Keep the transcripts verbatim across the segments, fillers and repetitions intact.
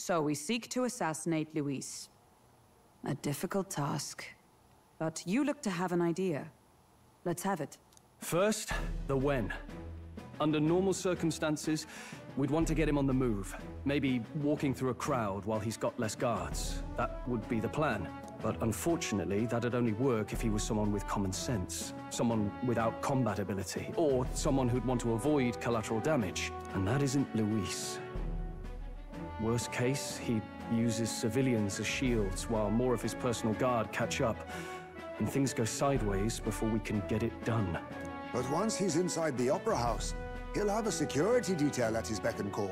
So we seek to assassinate Louis. A difficult task. But you look to have an idea. Let's have it. First, the when. Under normal circumstances, we'd want to get him on the move. Maybe walking through a crowd while he's got less guards. That would be the plan. But unfortunately, that'd only work if he was someone with common sense. Someone without combat ability. Or someone who'd want to avoid collateral damage. And that isn't Louis. Worst case, he uses civilians as shields while more of his personal guard catch up. And things go sideways before we can get it done. But once he's inside the Opera House, he'll have a security detail at his beck and call.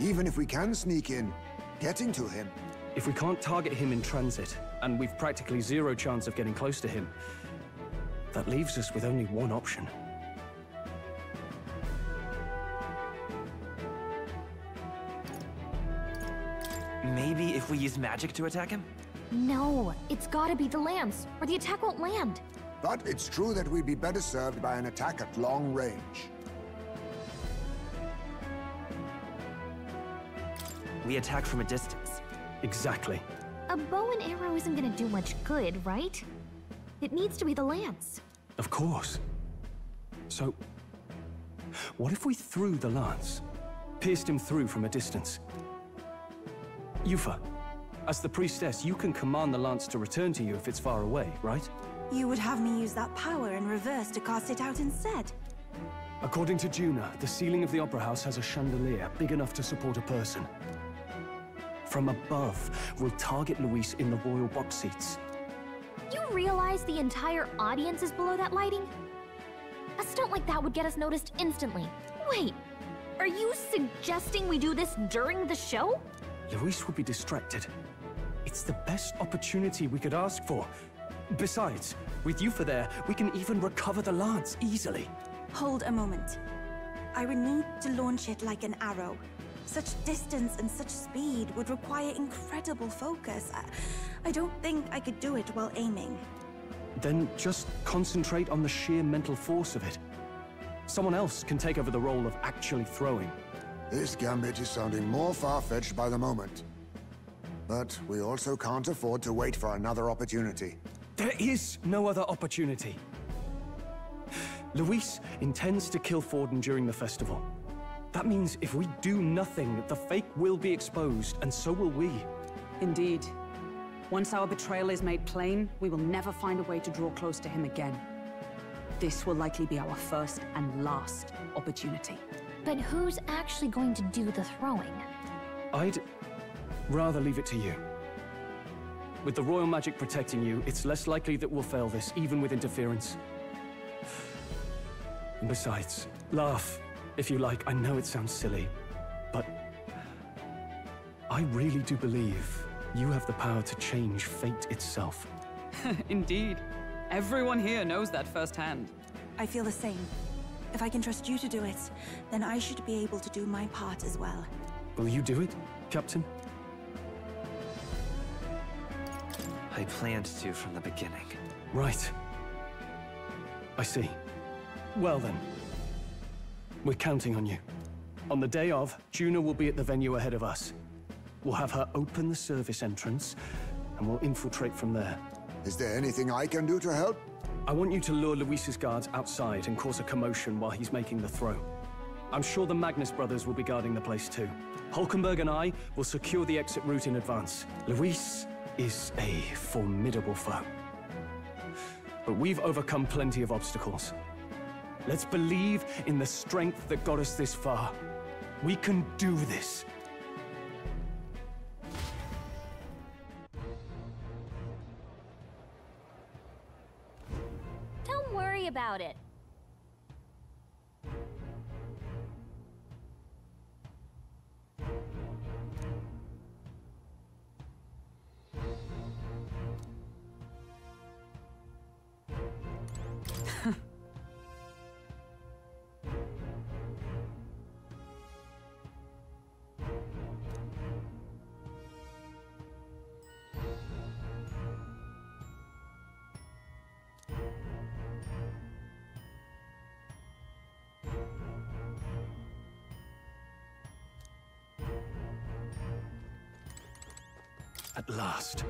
Even if we can sneak in, getting to him. If we can't target him in transit, and we've practically zero chance of getting close to him, that leaves us with only one option. Maybe if we use magic to attack him? No, it's gotta be the lamps, or the attack won't land. But it's true that we'd be better served by an attack at long range. We attack from a distance. Exactly. A bow and arrow isn't gonna do much good, right? It needs to be the lance. Of course. So, what if we threw the lance? Pierced him through from a distance? Eupha, as the priestess, you can command the lance to return to you if it's far away, right? You would have me use that power in reverse to cast it out instead. According to Juna, the ceiling of the Opera House has a chandelier big enough to support a person. From above, we'll target Louis in the royal box seats. You realize the entire audience is below that lighting? A stunt like that would get us noticed instantly. Wait, are you suggesting we do this during the show? Louis would be distracted. It's the best opportunity we could ask for. Besides, with Eupha there, we can even recover the lance easily. Hold a moment. I would need to launch it like an arrow. Such distance and such speed would require incredible focus. I, I don't think I could do it while aiming. Then just concentrate on the sheer mental force of it. Someone else can take over the role of actually throwing. This gambit is sounding more far-fetched by the moment. But we also can't afford to wait for another opportunity. There is no other opportunity. Louis intends to kill Forden during the festival. That means if we do nothing, the fake will be exposed, and so will we. Indeed. Once our betrayal is made plain, we will never find a way to draw close to him again. This will likely be our first and last opportunity. But who's actually going to do the throwing? I'd rather leave it to you. With the royal magic protecting you, it's less likely that we'll fail this, even with interference. And besides, laugh if you like. I know it sounds silly, but I really do believe you have the power to change fate itself. Indeed. Everyone here knows that firsthand. I feel the same. If I can trust you to do it, then I should be able to do my part as well. Will you do it, Captain? I planned to from the beginning. Right. I see. Well then, we're counting on you. On the day of, Juna will be at the venue ahead of us. We'll have her open the service entrance, and we'll infiltrate from there. Is there anything I can do to help? I want you to lure Luis's guards outside and cause a commotion while he's making the throw. I'm sure the Magnus brothers will be guarding the place too. Hulkenberg and I will secure the exit route in advance. Louis is a formidable foe. But we've overcome plenty of obstacles. Let's believe in the strength that got us this far. We can do this. Don't worry about it. at last.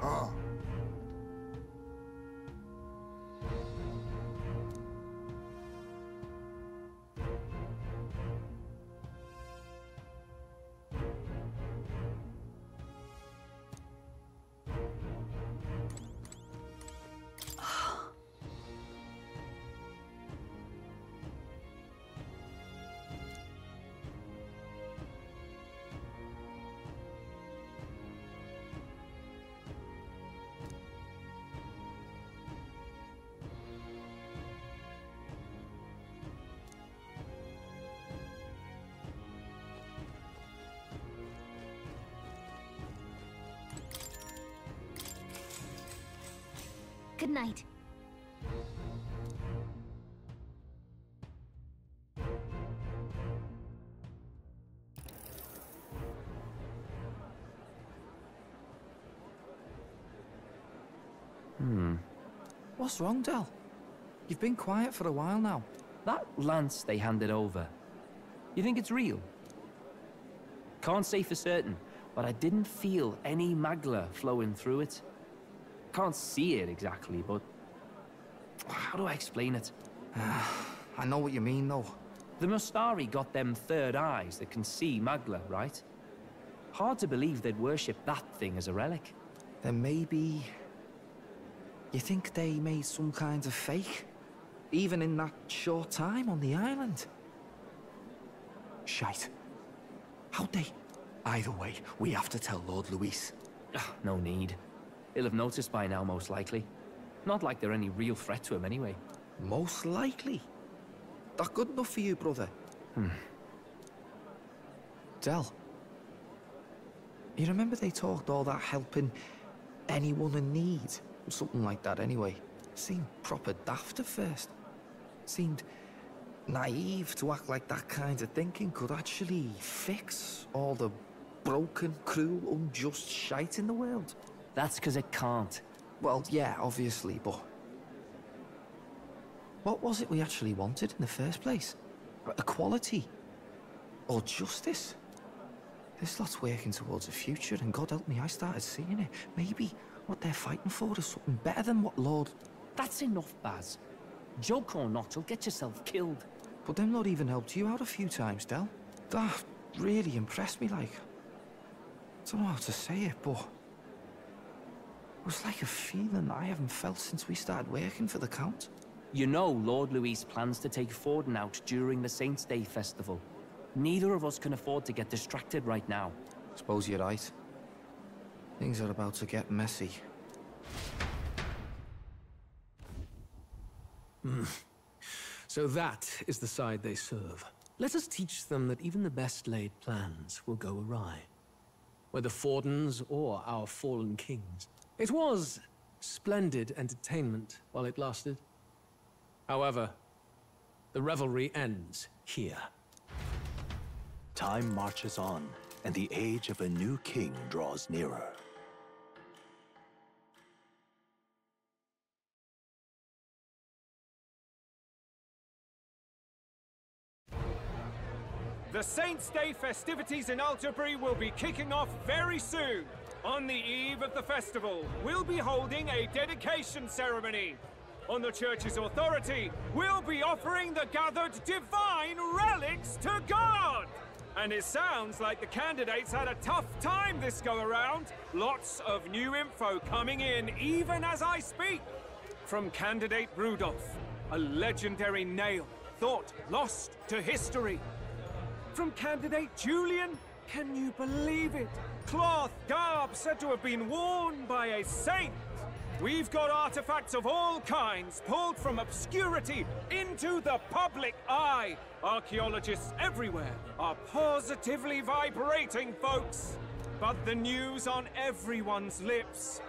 Huh. Good night. Hmm. What's wrong, Del? You've been quiet for a while now. That lance they handed over. You think it's real? Can't say for certain, but I didn't feel any magla flowing through it. Can't see it exactly, but how do I explain it? Uh, I know what you mean, though. The Mustari got them third eyes that can see magla, right? Hard to believe they'd worship that thing as a relic. Then maybe... you think they made some kind of fake? Even in that short time on the island? Shite. How'd they... Either way, we have to tell Lord Luis. Ugh, no need. He'll have noticed by now, most likely. Not like they're any real threat to him, anyway. Most likely? That's good enough for you, brother. Hmm. Del. You remember they talked all that helping anyone in need? Or something like that, anyway. Seemed proper daft at first. Seemed naive to act like that kind of thinking could actually fix all the broken, cruel, unjust shite in the world. That's because it can't. Well, yeah, obviously, but... what was it we actually wanted in the first place? Equality? Or justice? This lot's working towards a future, and God help me, I started seeing it. Maybe what they're fighting for is something better than what Lord... That's enough, Baz. Joke or not, you'll get yourself killed. But them not even helped you out a few times, Del. That really impressed me, like... I don't know how to say it, but... it was like a feeling I haven't felt since we started working for the Count. You know Lord Luis plans to take Forden out during the Saints' Day Festival. Neither of us can afford to get distracted right now. Suppose you're right. Things are about to get messy. Mm. So that is the side they serve. Let us teach them that even the best laid plans will go awry. Whether Forden's or our fallen kings. It was splendid entertainment while it lasted. However, the revelry ends here. Time marches on, and the age of a new king draws nearer. The Saints' Day festivities in Aldebury will be kicking off very soon. On the eve of the festival, we'll be holding a dedication ceremony. On the church's authority, we'll be offering the gathered divine relics to God. And it sounds like the candidates had a tough time this go-around. Lots of new info coming in, even as I speak. From candidate Rudolph, a legendary nail thought lost to history. From candidate Julian, can you believe it? Cloth garb said to have been worn by a saint. We've got artifacts of all kinds pulled from obscurity into the public eye. Archaeologists everywhere are positively vibrating, folks. But the news on everyone's lips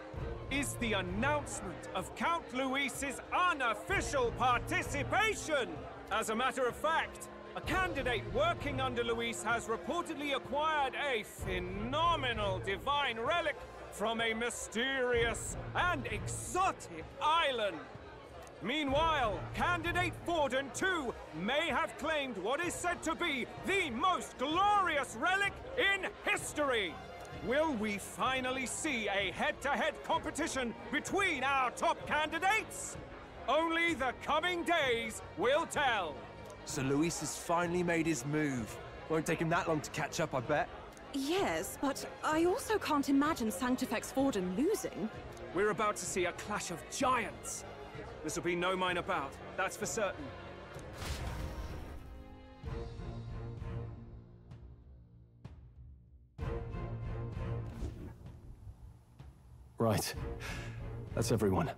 is the announcement of Count Luis's unofficial participation. As a matter of fact, a candidate working under Luis has reportedly acquired a phenomenal divine relic from a mysterious and exotic island. Meanwhile, candidate Forden too may have claimed what is said to be the most glorious relic in history. Will we finally see a head-to-head competition between our top candidates? Only the coming days will tell. So Luis has finally made his move. Won't take him that long to catch up, I bet. Yes, but I also can't imagine Sanctifex Forden losing. We're about to see a clash of giants. This'll be no mine about, that's for certain. Right. That's everyone.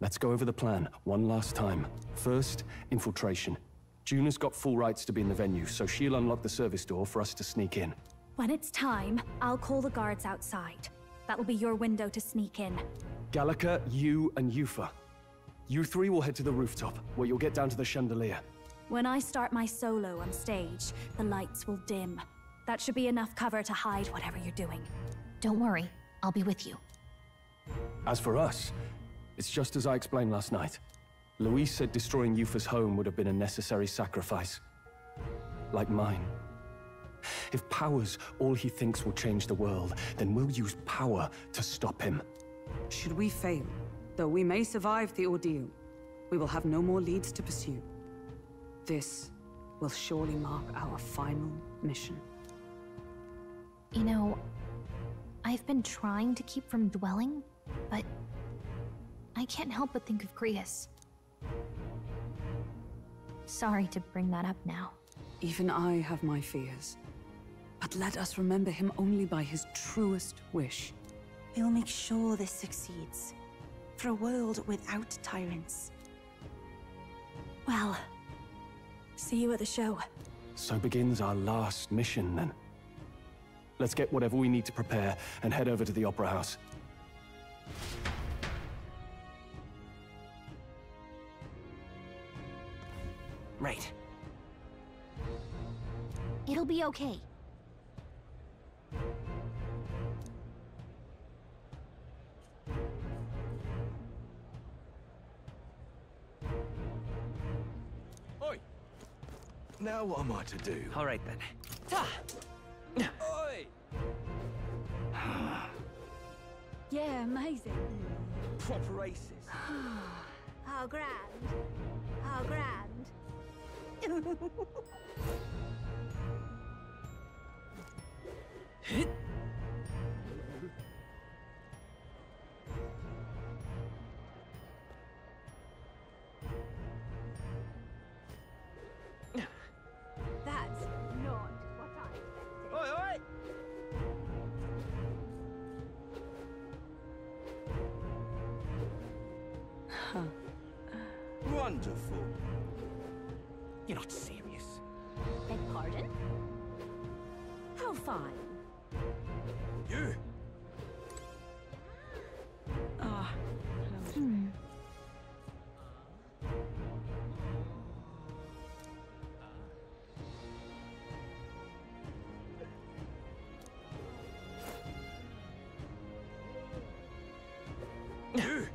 Let's go over the plan one last time. First, infiltration. Juna's got full rights to be in the venue, so she'll unlock the service door for us to sneak in. When it's time, I'll call the guards outside. That'll be your window to sneak in. Gallica, you and Eupha. You three will head to the rooftop, where you'll get down to the chandelier. When I start my solo on stage, the lights will dim. That should be enough cover to hide whatever you're doing. Don't worry, I'll be with you. As for us, it's just as I explained last night. Luis said destroying Eupha's home would have been a necessary sacrifice. Like mine. If power's all he thinks will change the world, then we'll use power to stop him. Should we fail, though we may survive the ordeal, we will have no more leads to pursue. This will surely mark our final mission. You know, I've been trying to keep from dwelling, but I can't help but think of Kreis. Sorry to bring that up now. Even I have my fears. But let us remember him only by his truest wish. We'll make sure this succeeds. For a world without tyrants. Well, see you at the show. So begins our last mission, then. Let's get whatever we need to prepare and head over to the Opera House. Right. It'll be okay. Oi! Now what am I to do? All right then. Ta! Oi! Yeah, amazing. Proper races. How grand. How grand. That's not what I expected. Oi, oi! Huh. Wonderful. You're not serious. Beg pardon? How fine. You. Ah. Oh, hmm.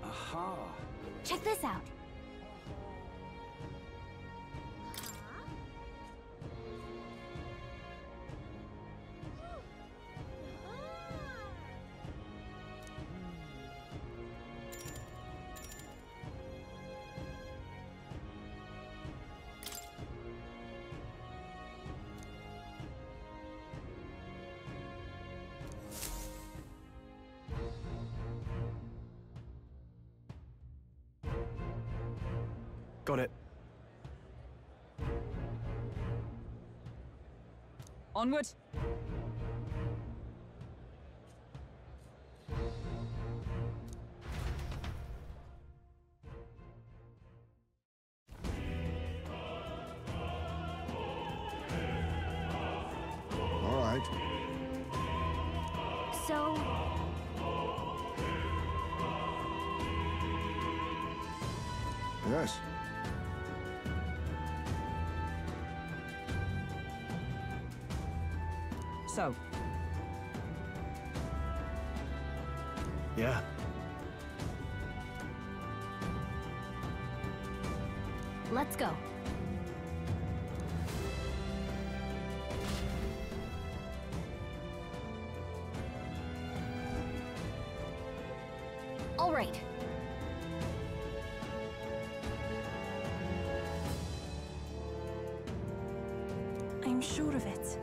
Aha. Check this out. Got it. Onward. All right. So yes. So. Yeah. Let's go. All right. I'm sure of it.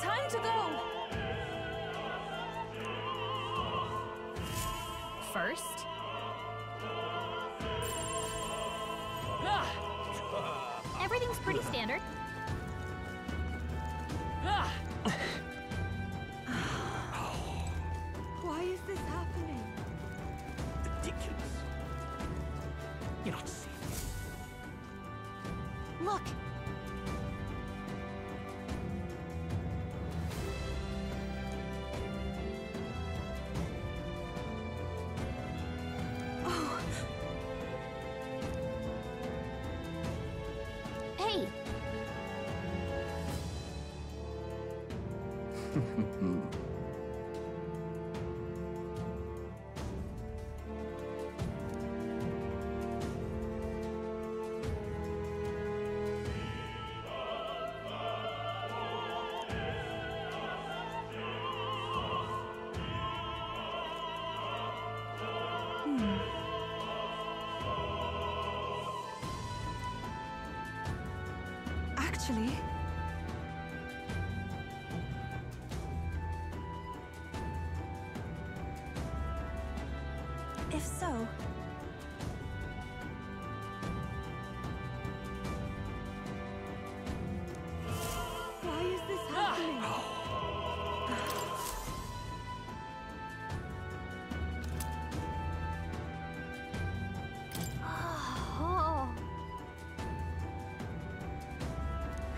Time to go! First? Everything's pretty standard. Why is this happening? Ridiculous. You're not safe. Look! Actually, if so, why is this happening? Oh.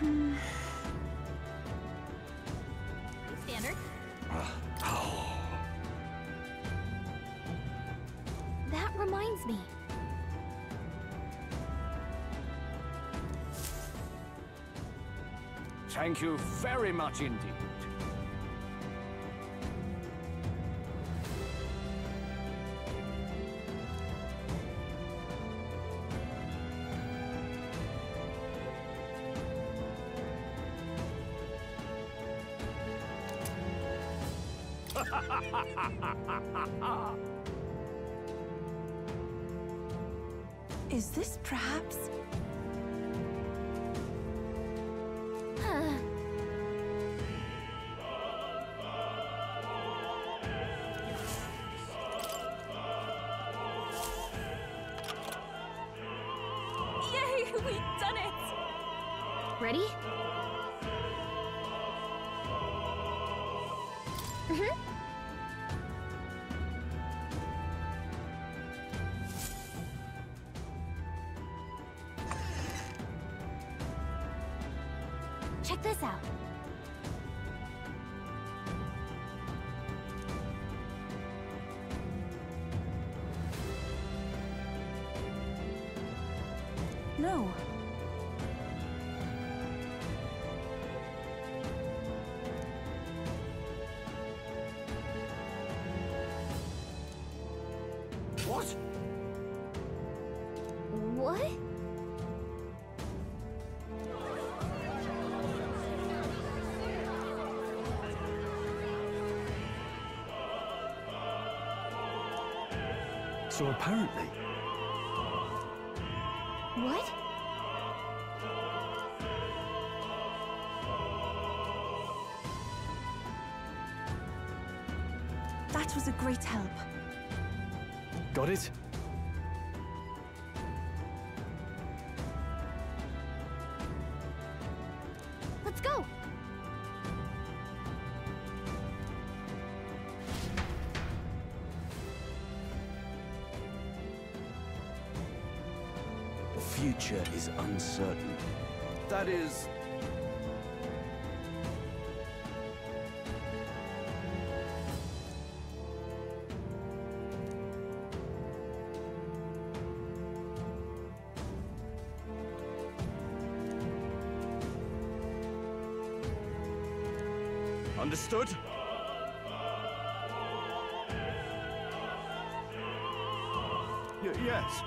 Hmm. Standard. That reminds me. Thank you very much indeed. Is this perhaps? Huh. Yay, we've done it! Ready? Mm-hmm. Check this out. No. What? What? So apparently... What? That was a great help. Got it? Let's go! The future is uncertain. That is... Understood? Y- yes.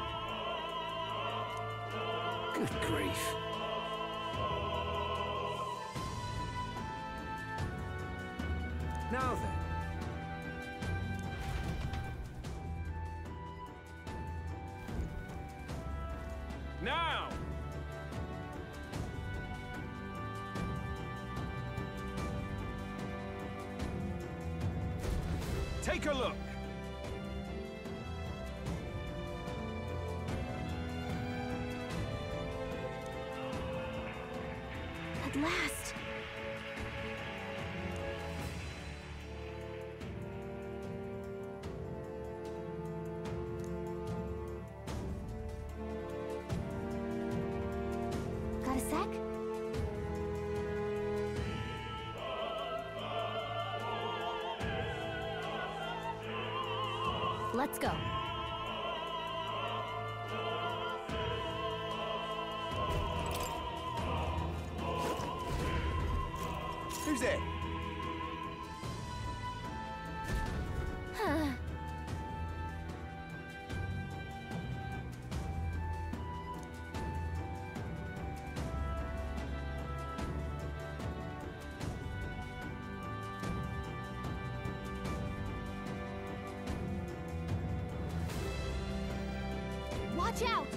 Good grief. Now then. Now! Take a look! At last! Got a sec? Let's go. Who's there? Huh. Watch out!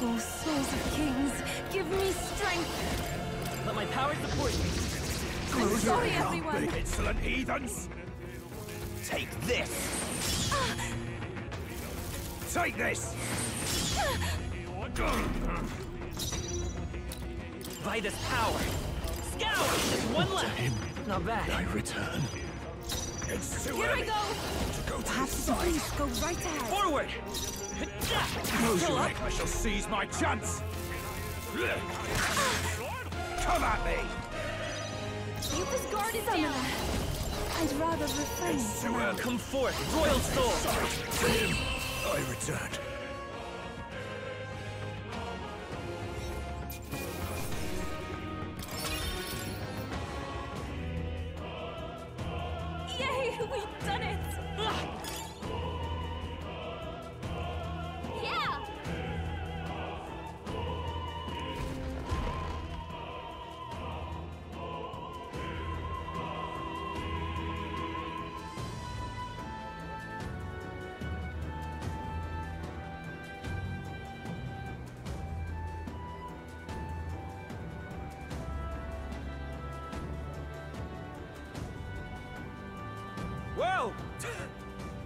O oh, souls of kings, give me strength! Let my power support you! I'm sorry, everyone! Insolent heathens! Take this! Ah. Take this! Ah. Vitus power! Just one left. Not bad. I return. It's too early. Here I go. To go to Perhaps the police go right ahead. Forward. Move your neck. I shall seize my chance. Come at me. You've his guard is down. I'd rather refrain. It's too early. Come forth, royal soul. I return.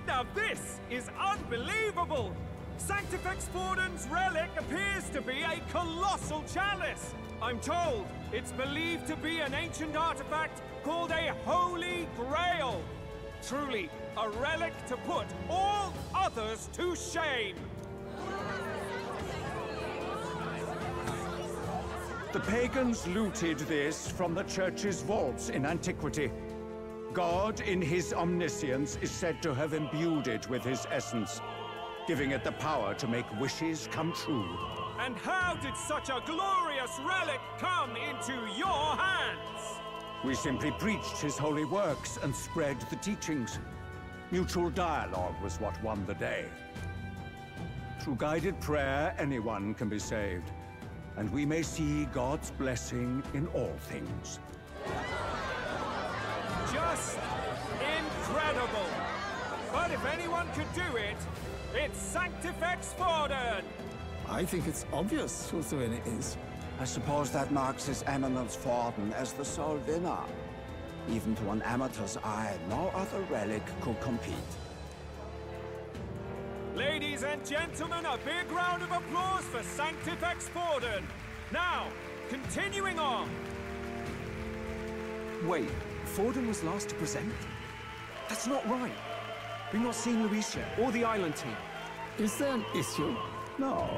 Now this is unbelievable! Sanctifex Forden's relic appears to be a colossal chalice! I'm told it's believed to be an ancient artifact called a Holy Grail. Truly, a relic to put all others to shame! The pagans looted this from the church's vaults in antiquity. God, in his omniscience, is said to have imbued it with his essence, giving it the power to make wishes come true. And how did such a glorious relic come into your hands? We simply preached his holy works and spread the teachings. Mutual dialogue was what won the day. Through guided prayer, anyone can be saved, and we may see God's blessing in all things. Just incredible! But if anyone could do it, it's Sanctifex Forden! I think it's obvious who the winner is. I suppose that marks his eminence Forden as the sole winner. Even to an amateur's eye, no other relic could compete. Ladies and gentlemen, a big round of applause for Sanctifex Forden! Now, continuing on! Wait. Forden was last to present? That's not right. We've not seen Luis yet, or the island team. Is there an issue? No.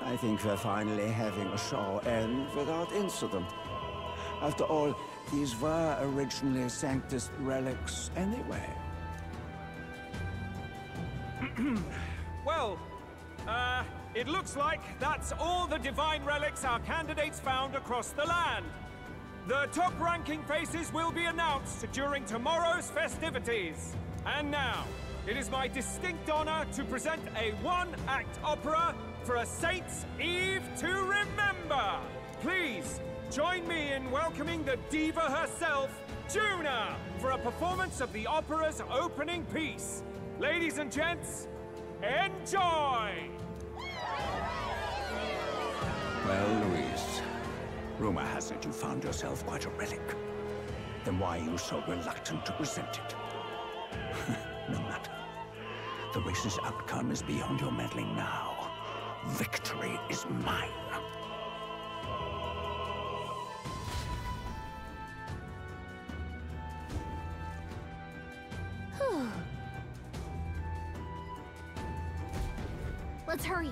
I think we're finally having a show end without incident. After all, these were originally Sanctus relics anyway. Uh, it looks like that's all the divine relics our candidates found across the land. The top-ranking faces will be announced during tomorrow's festivities. And now, it is my distinct honor to present a one-act opera for a Saint's Eve to remember. Please, join me in welcoming the diva herself, Juna, for a performance of the opera's opening piece. Ladies and gents, enjoy! Well, Louise, rumor has it you found yourself quite a relic. Then why are you so reluctant to present it? No matter. The race's outcome is beyond your meddling now. Victory is mine. Let's hurry.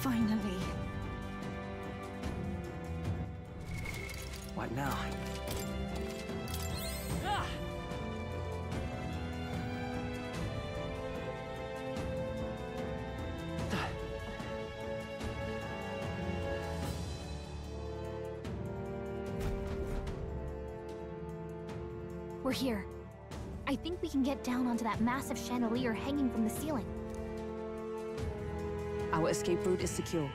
Finally. What now? Ah! We're here. I think we can get down onto that massive chandelier hanging from the ceiling. Our escape route is secure.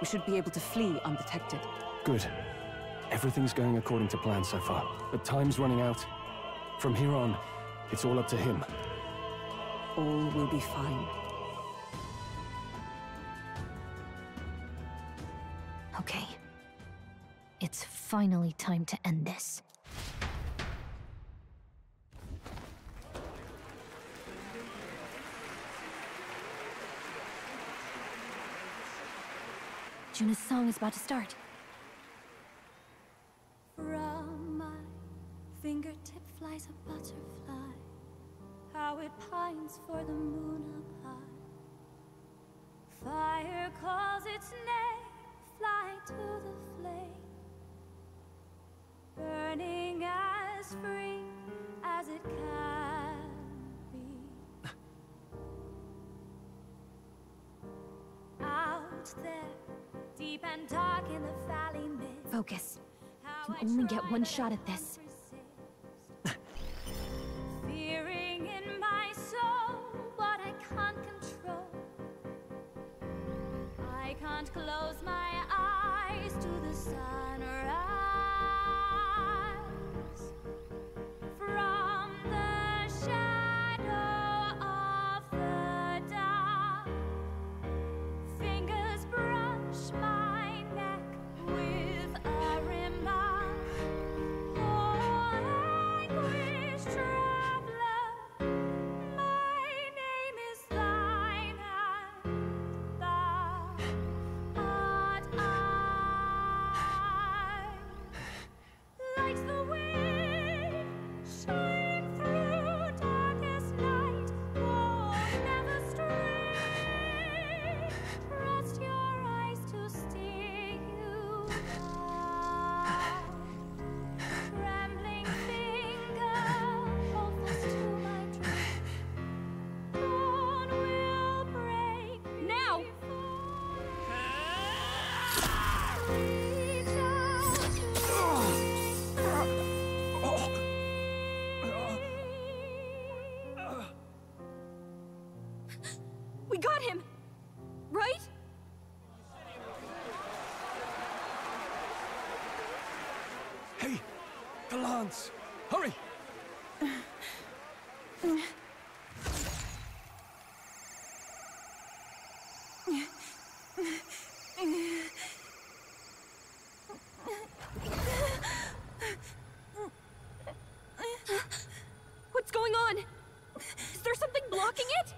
We should be able to flee undetected. Good. Everything's going according to plan so far, but time's running out. From here on, it's all up to him. All will be fine. Okay. It's finally time to end this. Juna's song is about to start. From my fingertip flies a butterfly, how it pines for the moon up high. Fire calls its name, fly to the flame, burning as free as it can be. Out there, deep and dark in the valley mist. Focus. You can only get one shot at this. Fearing in my soul what I can't control. I can't close my eyes to the sunrise. From the shadow of the dark, fingers brush my hurry! What's going on? Is there something blocking it?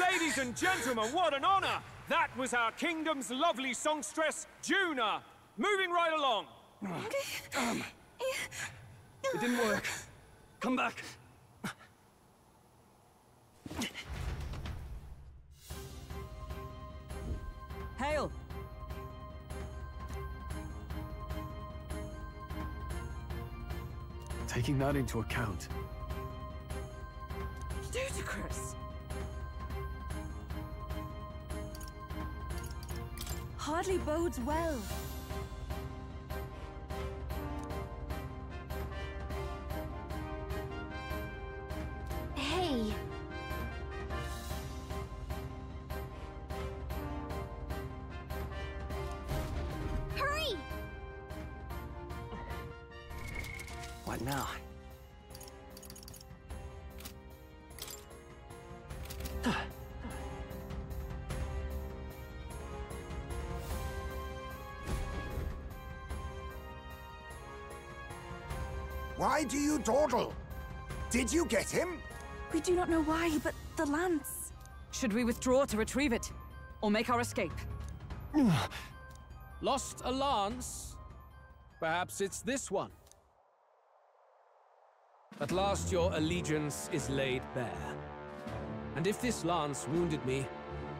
Ladies and gentlemen, what an honor! That was our kingdom's lovely songstress, Juna. Moving right along. Okay. Um. It didn't work. Come back. Hail! Taking that into account, ludicrous. Hardly bodes well. Hey. Hurry. What now? Why do you dawdle? Did you get him? We do not know why, but the lance. Should we withdraw to retrieve it? Or make our escape? Lost a lance? Perhaps it's this one. At last your allegiance is laid bare. And if this lance wounded me,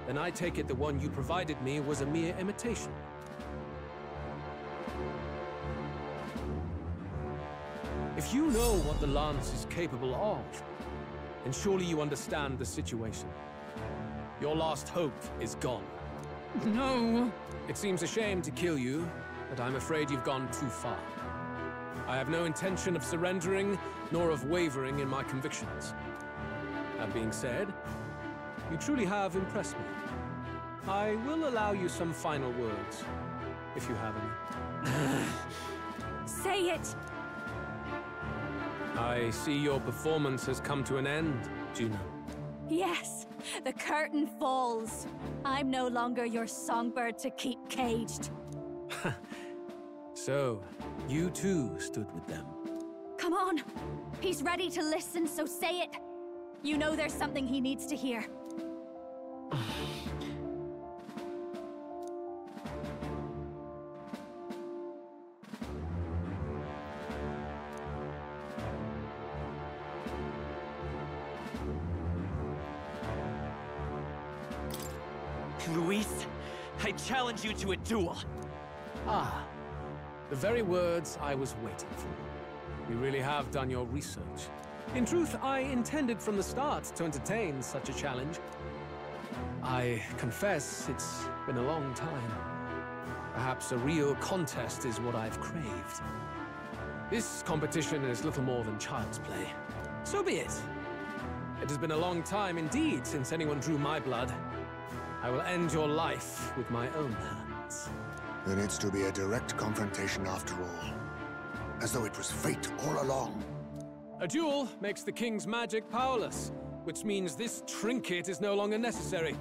then I take it the one you provided me was a mere imitation. If you know what the lance is capable of, then surely you understand the situation. Your last hope is gone. No! It seems a shame to kill you, but I'm afraid you've gone too far. I have no intention of surrendering, nor of wavering in my convictions. That being said, you truly have impressed me. I will allow you some final words, if you have any. Say it! I see your performance has come to an end, Juna. Yes, the curtain falls. I'm no longer your songbird to keep caged. So, you too stood with them. Come on. He's ready to listen, so say it. You know there's something he needs to hear. Luis, I challenge you to a duel. Ah, the very words I was waiting for. You really have done your research. In truth, I intended from the start to entertain such a challenge. I confess it's been a long time. Perhaps a real contest is what I've craved. This competition is little more than child's play. So be it. It has been a long time indeed since anyone drew my blood. I will end your life with my own hands. There needs to be a direct confrontation after all. As though it was fate all along. A duel makes the king's magic powerless, which means this trinket is no longer necessary.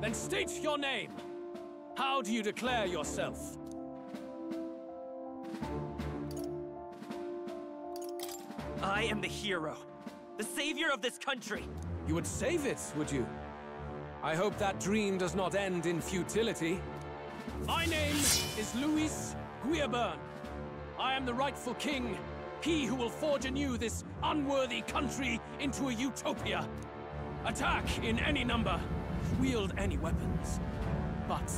Then state your name! How do you declare yourself? I am the hero. The savior of this country! You would save it, would you? I hope that dream does not end in futility. My name is Louis Guirburn. I am the rightful king, he who will forge anew this unworthy country into a utopia. Attack in any number, wield any weapons. But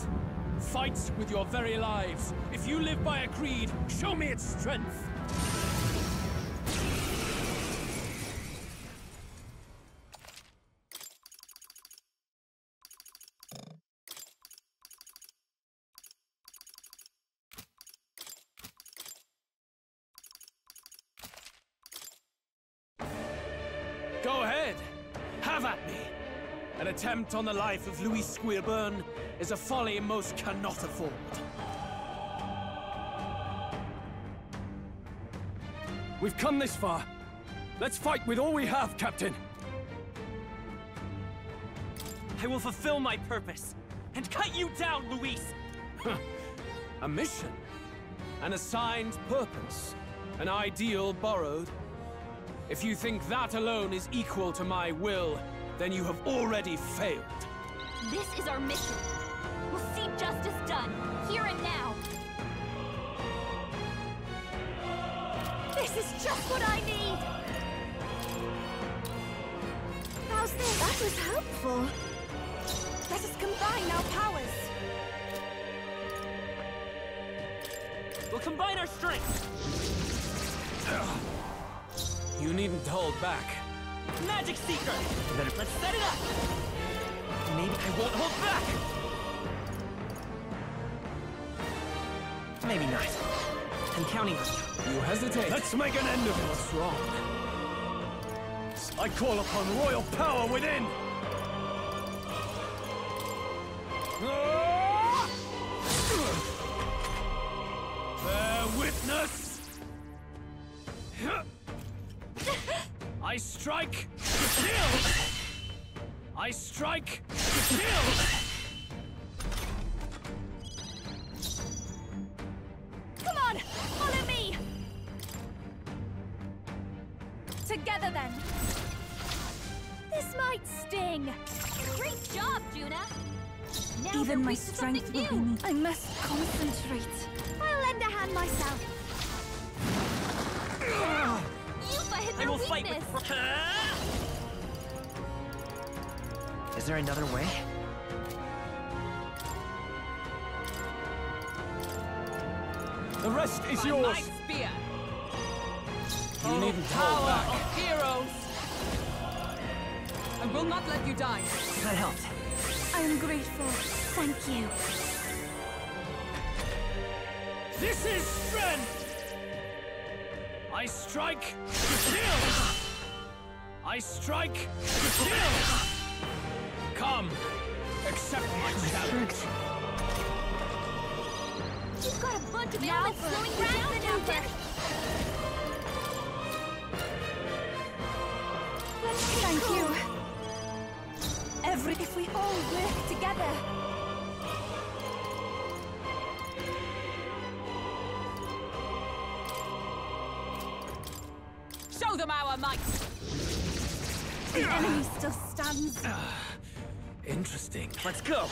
fight with your very lives. If you live by a creed, show me its strength. Attempt on the life of Louis Guirburn is a folly most cannot afford. We've come this far. Let's fight with all we have, Captain. I will fulfill my purpose and cut you down, Louis. A mission, an assigned purpose, an ideal borrowed. If you think that alone is equal to my will, then you have already failed. This is our mission. We'll see justice done, here and now. This is just what I need! How's this? That was helpful. Let us combine our powers. We'll combine our strengths. You needn't hold back. Magic Seeker! Better. Let's set it up! Maybe I won't hold back! Maybe not. I'm counting on you. You hesitate. Let's make an end of it! What's wrong? I call upon royal power within! Bear witness! I strike to kill! I strike to kill! Come on! Follow me! Together then! This might sting! Great job, Juna! Now even my strength will be new. I must concentrate. I'll lend a hand myself. Eupha hit their I will weakness. Fight with... Is there another way? The rest is by yours. My spear. You oh, needn't hold back. Of heroes. I will not let you die. That helped. I am grateful. Thank you. This is strength! I strike to kill! I strike to kill! Come, accept my challenge. You've got a bunch of elements slowing you down, Alper. Thank you. Every if we all work together. Show them our might. The uh, enemy still stands. Uh, interesting. Let's go.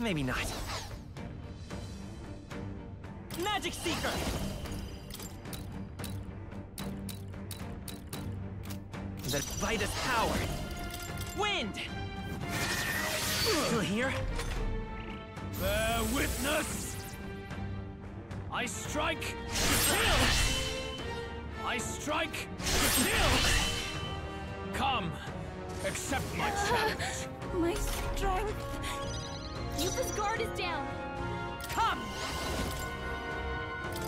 Maybe not. Magic Seeker. The brightest power. Wind! Still here? Bear witness! I strike to kill! I strike to kill! Come, accept my challenge! Uh, my strength! Eupha's guard is down! Come!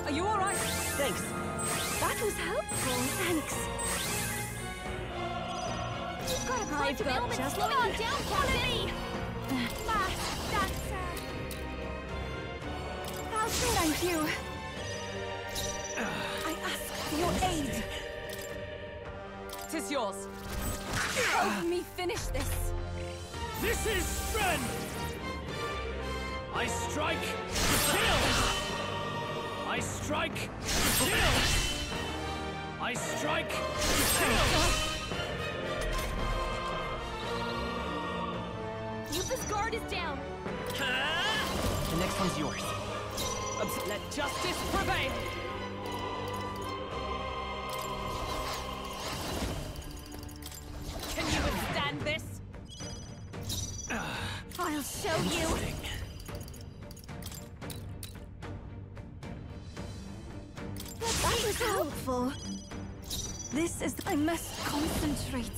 Are you alright? Thanks! That was helpful! Thanks! You've got a bunch of ailments slowing you down, Captain! Fast, that's... Uh... I'll say thank you. Uh, I ask for your aid. Tis yours. Uh, Help me finish this. This is strength! I strike to kill! I strike to kill! I strike to kill! This guard is down. Ah! The next one's yours. Obs Let justice prevail. Can you withstand this? Uh, I'll show you. That was helpful. This is. I must concentrate.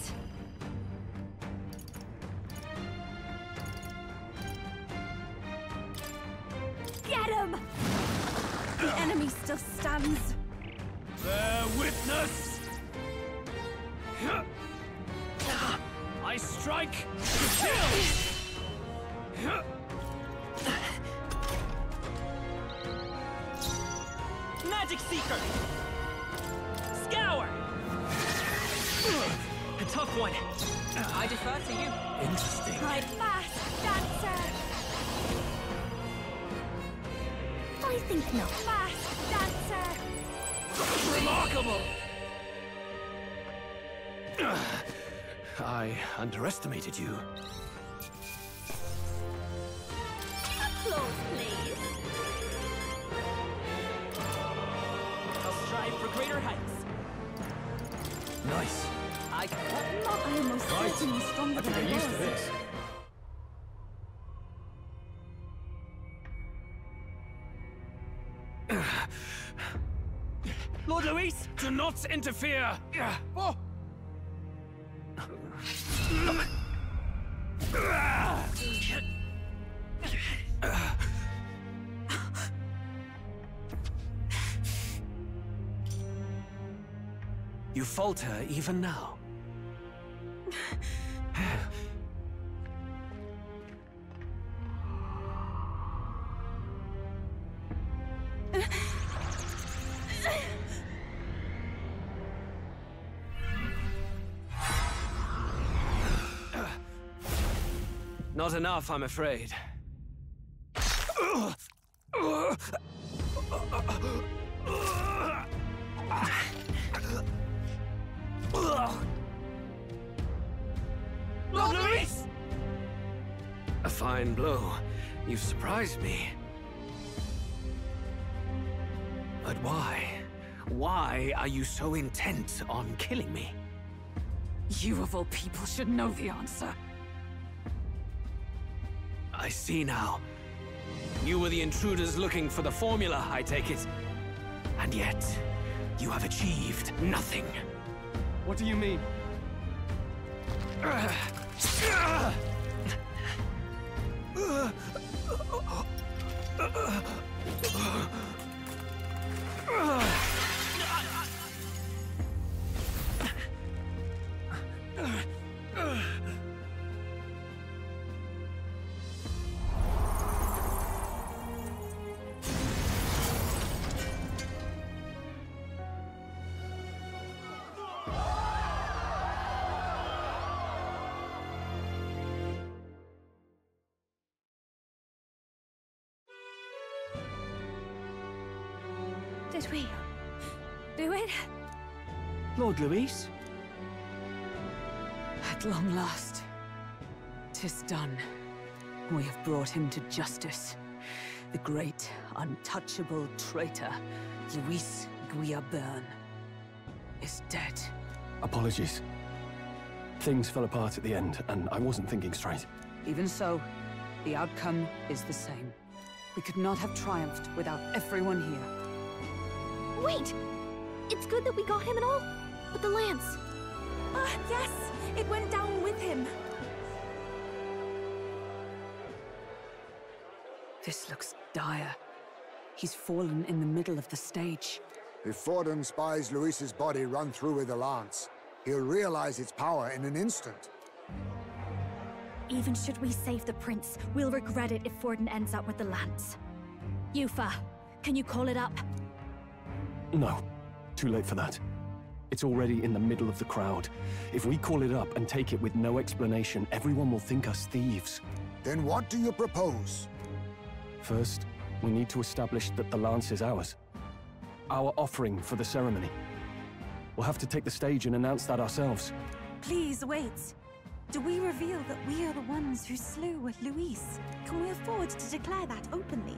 The enemy still stands. Bear witness! I strike to kill! Magic Seeker! Scour! A tough one. I defer to you. Interesting. My fast dancer! I think not. Fast dancer! Remarkable! I underestimated you. Applause, please. I'll strive for greater heights. Nice. I am not almost right. Certainly stronger than I was. I'm used to this. Lord Louis, do not interfere! Oh. You falter even now. Not enough, I'm afraid. Lord Louis! A fine blow. You've surprised me. But why? Why are you so intent on killing me? You of all people should know the answer. I see now. You were the intruders looking for the formula, I take it. And yet, you have achieved nothing. What do you mean? Did we do it? Lord Louis? At long last, 'tis done. We have brought him to justice. The great, untouchable traitor, Louis Guirburn, is dead. Apologies. Things fell apart at the end, and I wasn't thinking straight. Even so, the outcome is the same. We could not have triumphed without everyone here. Wait! It's good that we got him and all, but the lance... Ah, yes! It went down with him! This looks dire. He's fallen in the middle of the stage. If Forden spies Louis's body run through with the lance, he'll realize its power in an instant. Even should we save the prince, we'll regret it if Forden ends up with the lance. Eupha, can you call it up? No. Too late for that. It's already in the middle of the crowd. If we call it up and take it with no explanation, everyone will think us thieves. Then what do you propose? First, we need to establish that the lance is ours. Our offering for the ceremony. We'll have to take the stage and announce that ourselves. Please, wait. Do we reveal that we are the ones who slew Louis? Can we afford to declare that openly?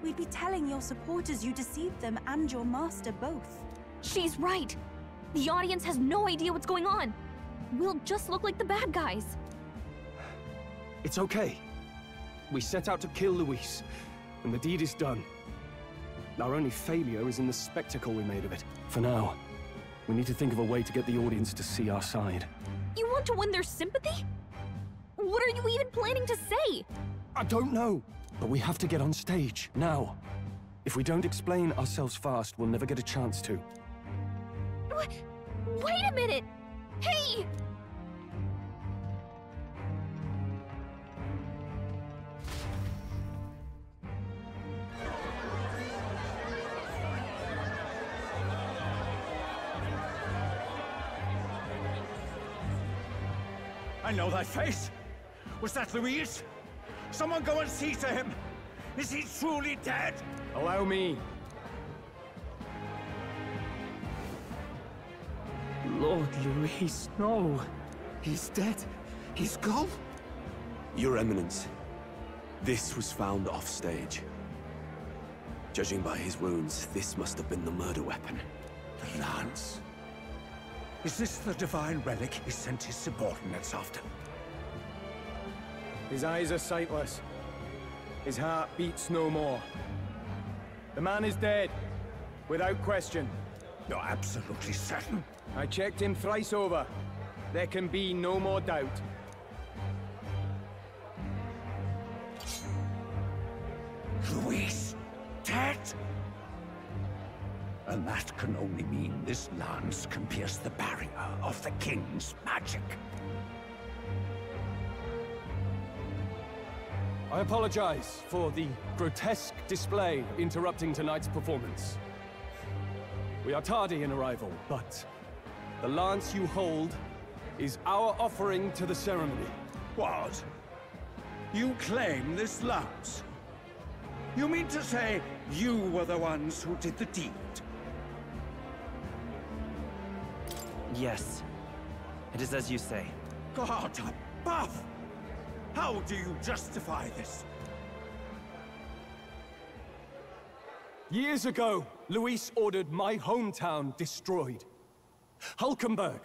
We'd be telling your supporters you deceived them and your master both. She's right! The audience has no idea what's going on! We'll just look like the bad guys! It's okay. We set out to kill Louis, and the deed is done. Our only failure is in the spectacle we made of it. For now, we need to think of a way to get the audience to see our side. You want to win their sympathy? What are you even planning to say? I don't know! But we have to get on stage, now. If we don't explain ourselves fast, we'll never get a chance to. What? Wait a minute! Hey! I know thy face! Was that Louise? Someone go and see to him! Is he truly dead? Allow me. Lord Louis, no. He's dead. He's gone. Your Eminence, this was found offstage. Judging by his wounds, this must have been the murder weapon. The lance? Is this the divine relic he sent his subordinates after? His eyes are sightless. His heart beats no more. The man is dead, without question. You're absolutely certain? I checked him thrice over. There can be no more doubt. Louis, dead? And that can only mean this lance can pierce the barrier of the king's magic. I apologize for the grotesque display interrupting tonight's performance. We are tardy in arrival, but the lance you hold is our offering to the ceremony. What? You claim this lance? You mean to say you were the ones who did the deed? Yes. It is as you say. God above! How do you justify this? Years ago, Louis ordered my hometown destroyed. Hulkenberg,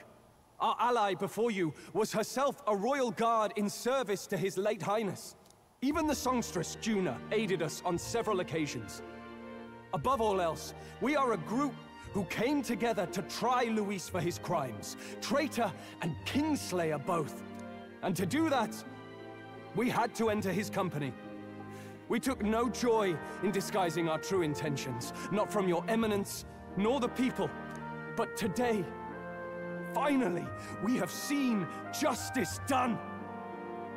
our ally before you, was herself a royal guard in service to his late highness. Even the songstress Juna aided us on several occasions. Above all else, we are a group who came together to try Louis for his crimes, traitor and kingslayer both. And to do that, we had to enter his company. We took no joy in disguising our true intentions, not from your eminence, nor the people. But today, finally, we have seen justice done.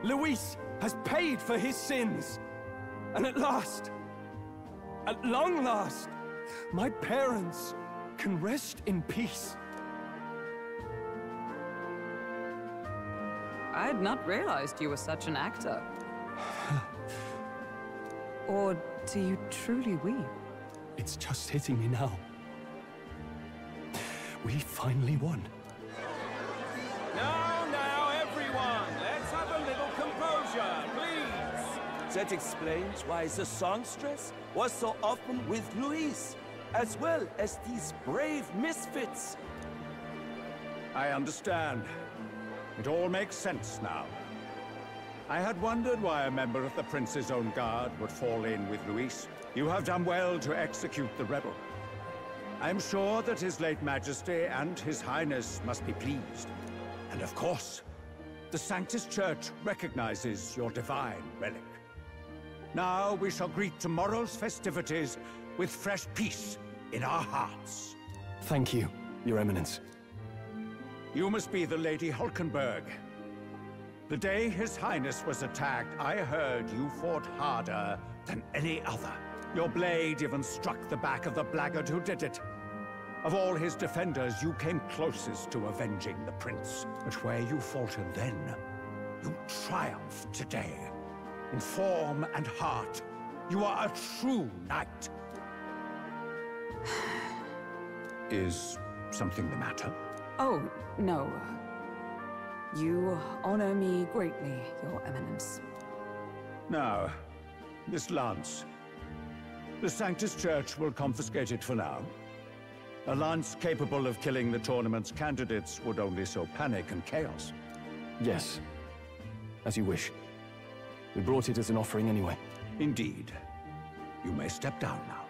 Louis has paid for his sins. And at last, at long last, my parents can rest in peace. I had not realized you were such an actor. Or do you truly weep? It's just hitting me now. We finally won. Now, now, everyone, let's have a little composure, please. That explains why the songstress was so often with Louis, as well as these brave misfits. I understand. It all makes sense now. I had wondered why a member of the prince's own guard would fall in with Louis. You have done well to execute the rebel. I'm sure that his late majesty and his highness must be pleased. And of course, the Sanctus Church recognizes your divine relic. Now we shall greet tomorrow's festivities with fresh peace in our hearts. Thank you, Your Eminence. You must be the Lady Hulkenberg. The day His Highness was attacked, I heard you fought harder than any other. Your blade even struck the back of the blackguard who did it. Of all his defenders, you came closest to avenging the prince. But where you faltered then, you triumphed today. In form and heart, you are a true knight. Is something the matter? Oh, no. You honor me greatly, Your Eminence. Now, this lance. The Sanctus Church will confiscate it for now. A lance capable of killing the tournament's candidates would only sow panic and chaos. Yes, as you wish. We brought it as an offering anyway. Indeed. You may step down now.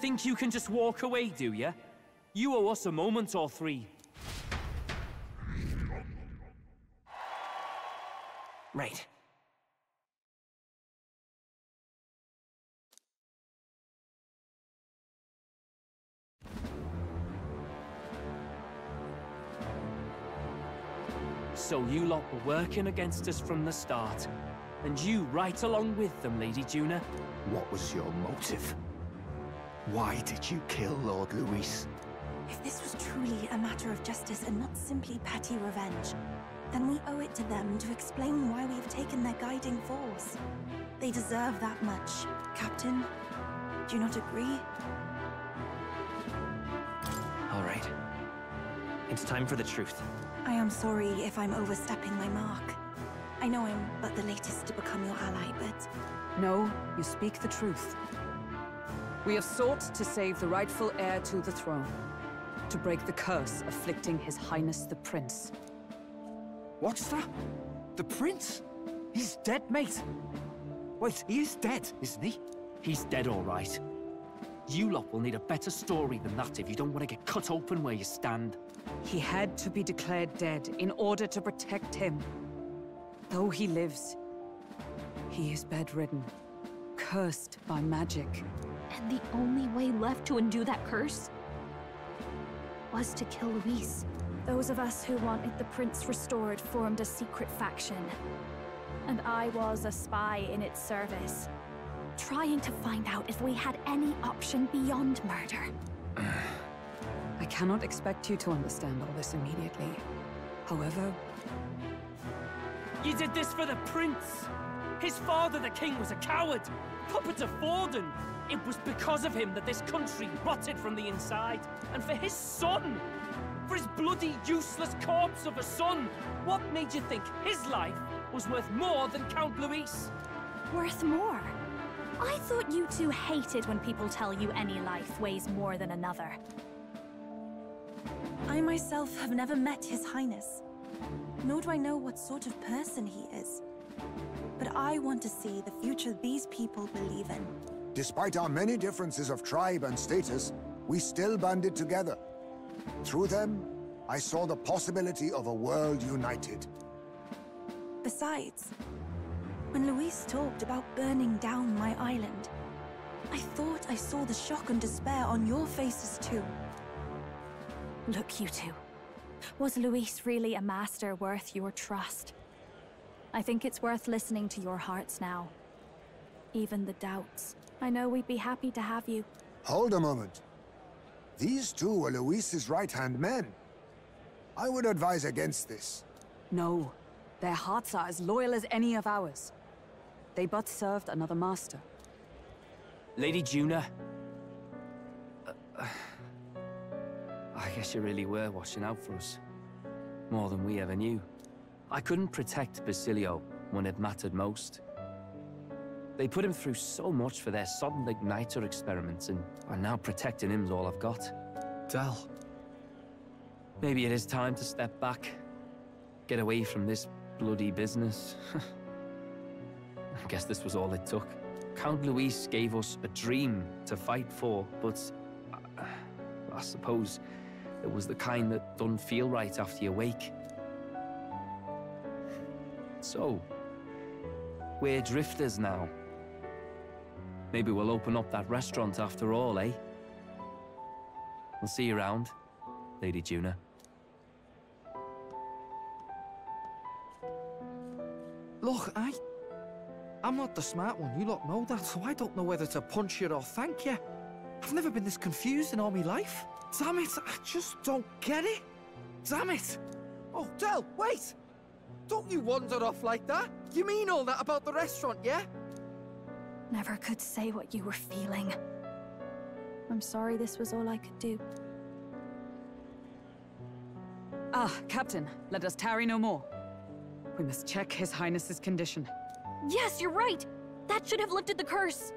Think you can just walk away, do you? You owe us a moment or three. Right. So you lot were working against us from the start, and you right along with them, Lady Juna. What was your motive? Why did you kill Lord Louis? If this was truly a matter of justice and not simply petty revenge, then we owe it to them to explain why we've taken their guiding force. They deserve that much. Captain, do you not agree? All right. It's time for the truth. I am sorry if I'm overstepping my mark. I know I'm but the latest to become your ally, but... No, you speak the truth. We have sought to save the rightful heir to the throne, to break the curse afflicting His Highness the Prince. What's that? The Prince? He's dead, mate! Wait, he is dead, isn't he? He's dead, all right. You lot will need a better story than that if you don't want to get cut open where you stand. He had to be declared dead in order to protect him. Though he lives, he is bedridden, cursed by magic. And the only way left to undo that curse was to kill Luis. Those of us who wanted the prince restored formed a secret faction. And I was a spy in its service, trying to find out if we had any option beyond murder. I cannot expect you to understand all this immediately. However... You did this for the prince! His father, the king, was a coward! Puppet of Forden! It was because of him that this country rotted from the inside. And for his son! For his bloody, useless corpse of a son! What made you think his life was worth more than Count Luis? Worth more? I thought you two hated when people tell you any life weighs more than another. I myself have never met His Highness. Nor do I know what sort of person he is. But I want to see the future these people believe in. Despite our many differences of tribe and status, we still banded together. Through them, I saw the possibility of a world united. Besides, when Luis talked about burning down my island, I thought I saw the shock and despair on your faces too. Look, you two. Was Luis really a master worth your trust? I think it's worth listening to your hearts now. Even the doubts. I know we'd be happy to have you. Hold a moment. These two were Luis's right-hand men. I would advise against this. No. Their hearts are as loyal as any of ours. They but served another master. Lady Juna. Uh, uh, I guess you really were watching out for us. More than we ever knew. I couldn't protect Basilio when it mattered most. They put him through so much for their sodden igniter experiments, and are now protecting him's all I've got. Del. Maybe it is time to step back. Get away from this bloody business. I guess this was all it took. Count Luis gave us a dream to fight for, but I, I suppose it was the kind that don't feel right after you wake. So, we're drifters now. Maybe we'll open up that restaurant after all, eh? We'll see you around, Lady Juna. Look, I... I'm not the smart one, you lot know that, so I don't know whether to punch you or thank you. I've never been this confused in all my life. Damn it, I just don't get it. Damn it! Oh, Del, wait! Don't you wander off like that? You mean all that about the restaurant, yeah? Never could say what you were feeling. I'm sorry this was all I could do. Ah, Captain, let us tarry no more. We must check His Highness's condition. Yes, you're right! That should have lifted the curse!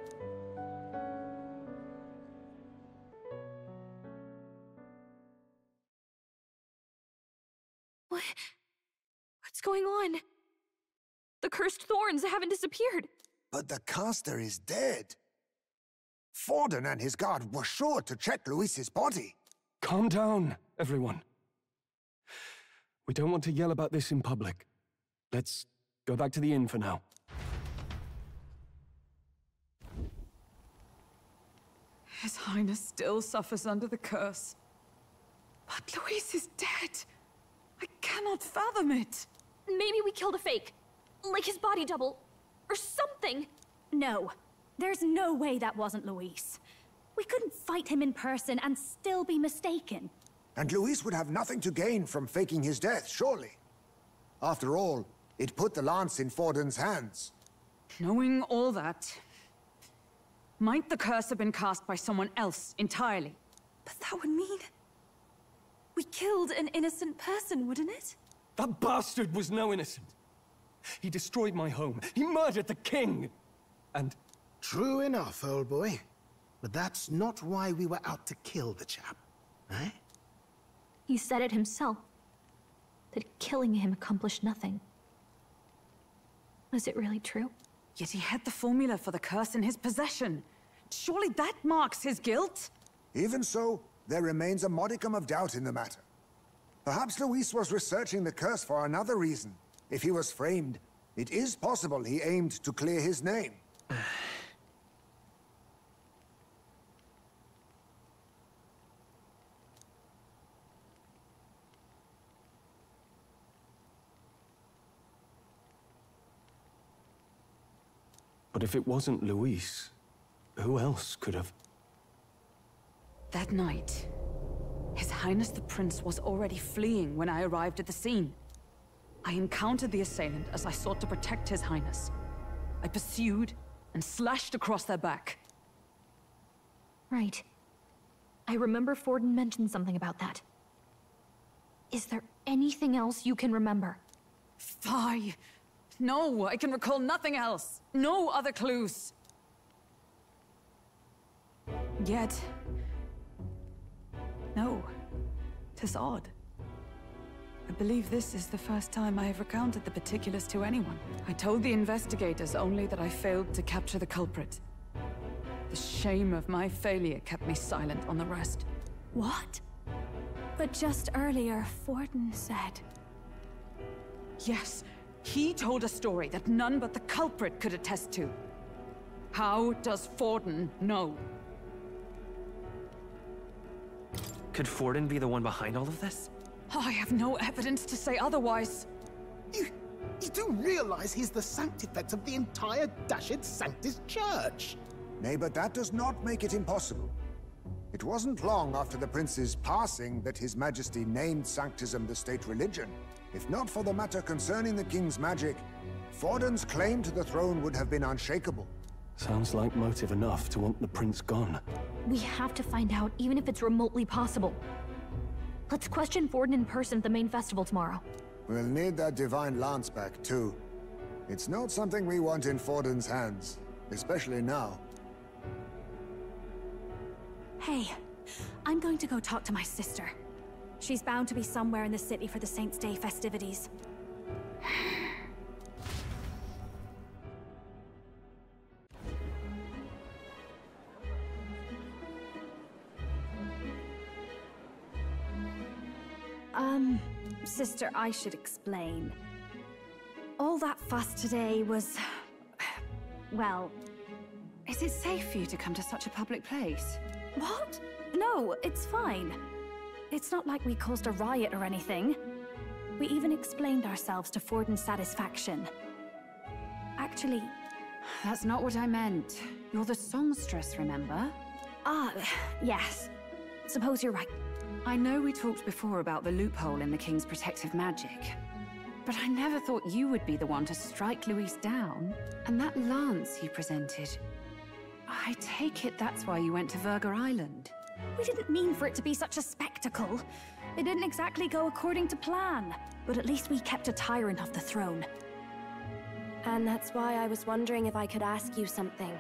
What? What's going on? The cursed thorns haven't disappeared. But the caster is dead. Forden and his guard were sure to check Luis's body. Calm down, everyone. We don't want to yell about this in public. Let's go back to the inn for now. His Highness still suffers under the curse. But Luis is dead. I cannot fathom it. Maybe we killed a fake. Like his body double. Or something. No. There's no way that wasn't Luis. We couldn't fight him in person and still be mistaken. And Luis would have nothing to gain from faking his death, surely. After all, it put the lance in Forden's hands. Knowing all that, might the curse have been cast by someone else entirely? But that would mean... we killed an innocent person, wouldn't it? That bastard was no innocent. He destroyed my home. He murdered the king. And... True enough, old boy. But that's not why we were out to kill the chap, eh? He said it himself. That killing him accomplished nothing. Was it really true? Yet he had the formula for the curse in his possession. Surely that marks his guilt? Even so, there remains a modicum of doubt in the matter. Perhaps Luis was researching the curse for another reason. If he was framed, it is possible he aimed to clear his name. But if it wasn't Luis, who else could have? That night, His Highness the Prince was already fleeing when I arrived at the scene. I encountered the assailant as I sought to protect His Highness. I pursued and slashed across their back. Right. I remember Forden mentioned something about that. Is there anything else you can remember? Fie! No, I can recall nothing else. No other clues. Yet... no. 'Tis odd. I believe this is the first time I have recounted the particulars to anyone. I told the investigators only that I failed to capture the culprit. The shame of my failure kept me silent on the rest. What? But just earlier, Forden said... Yes. He told a story that none but the culprit could attest to. How does Forden know? Could Forden be the one behind all of this? Oh, I have no evidence to say otherwise. You, you do realize he's the sanctifex of the entire dashed Sanctus Church? Nay, but that does not make it impossible. It wasn't long after the prince's passing that His Majesty named Sanctism the state religion. If not for the matter concerning the king's magic, Forden's claim to the throne would have been unshakable. Sounds like motive enough to want the prince gone. We have to find out, even if it's remotely possible. Let's question Forden in person at the main festival tomorrow. We'll need that divine lance back, too. It's not something we want in Forden's hands, especially now. Hey, I'm going to go talk to my sister. She's bound to be somewhere in the city for the Saints' Day festivities. Um, sister, I should explain. All that fuss today was... well... Is it safe for you to come to such a public place? What? No, it's fine. It's not like we caused a riot or anything. We even explained ourselves to Forden's satisfaction. Actually... That's not what I meant. You're the songstress, remember? Ah, yes. Suppose you're right. I know we talked before about the loophole in the king's protective magic, but I never thought you would be the one to strike Luis down. And that lance you presented... I take it that's why you went to Virga Island. We didn't mean for it to be such a spectacle. It didn't exactly go according to plan. But at least we kept a tyrant off the throne. And that's why I was wondering if I could ask you something.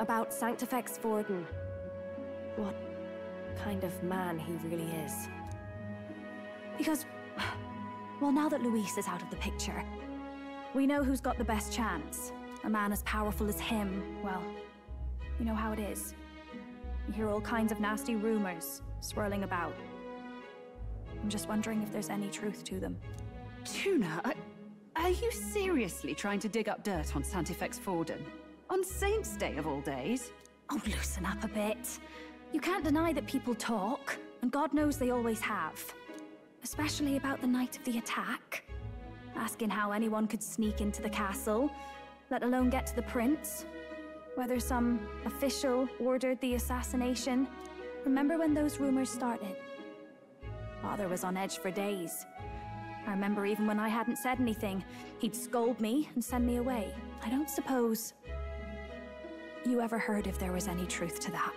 About Sanctifex Forden. What kind of man he really is. Because, well, now that Luis is out of the picture, we know who's got the best chance. A man as powerful as him, well, you know how it is. You hear all kinds of nasty rumors swirling about. I'm just wondering if there's any truth to them. Juna, are, are you seriously trying to dig up dirt on Sanctifex Forden? On Saints' Day of all days? Oh, loosen up a bit. You can't deny that people talk, and God knows they always have. Especially about the night of the attack. Asking how anyone could sneak into the castle, let alone get to the prince. Whether some official ordered the assassination. Remember when those rumors started? Father was on edge for days. I remember even when I hadn't said anything, he'd scold me and send me away. I don't suppose you ever heard if there was any truth to that.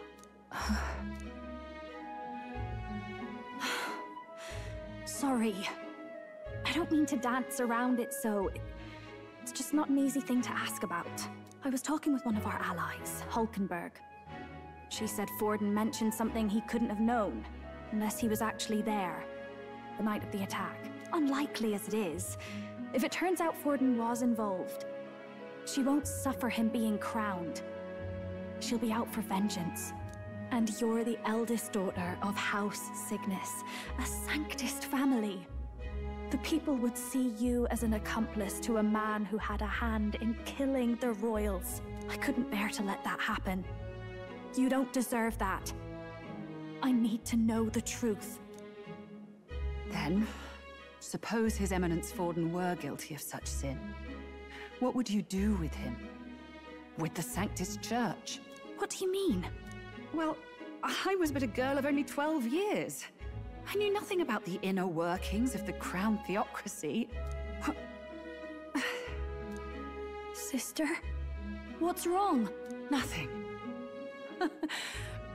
Sorry. I don't mean to dance around it, so it's just not an easy thing to ask about. I was talking with one of our allies, Hulkenberg. She said Forden mentioned something he couldn't have known, unless he was actually there, the night of the attack. Unlikely as it is, if it turns out Forden was involved, She won't suffer him being crowned. She'll be out for vengeance. And you're the eldest daughter of House Cygnus, a Sanctist family. The people would see you as an accomplice to a man who had a hand in killing the royals. I couldn't bear to let that happen. You don't deserve that. I need to know the truth. Then, suppose His Eminence Forden were guilty of such sin. What would you do with him? With the Sanctus Church? What do you mean? Well, I was but a girl of only twelve years. I knew nothing about the inner workings of the Crown Theocracy. Sister? What's wrong? Nothing.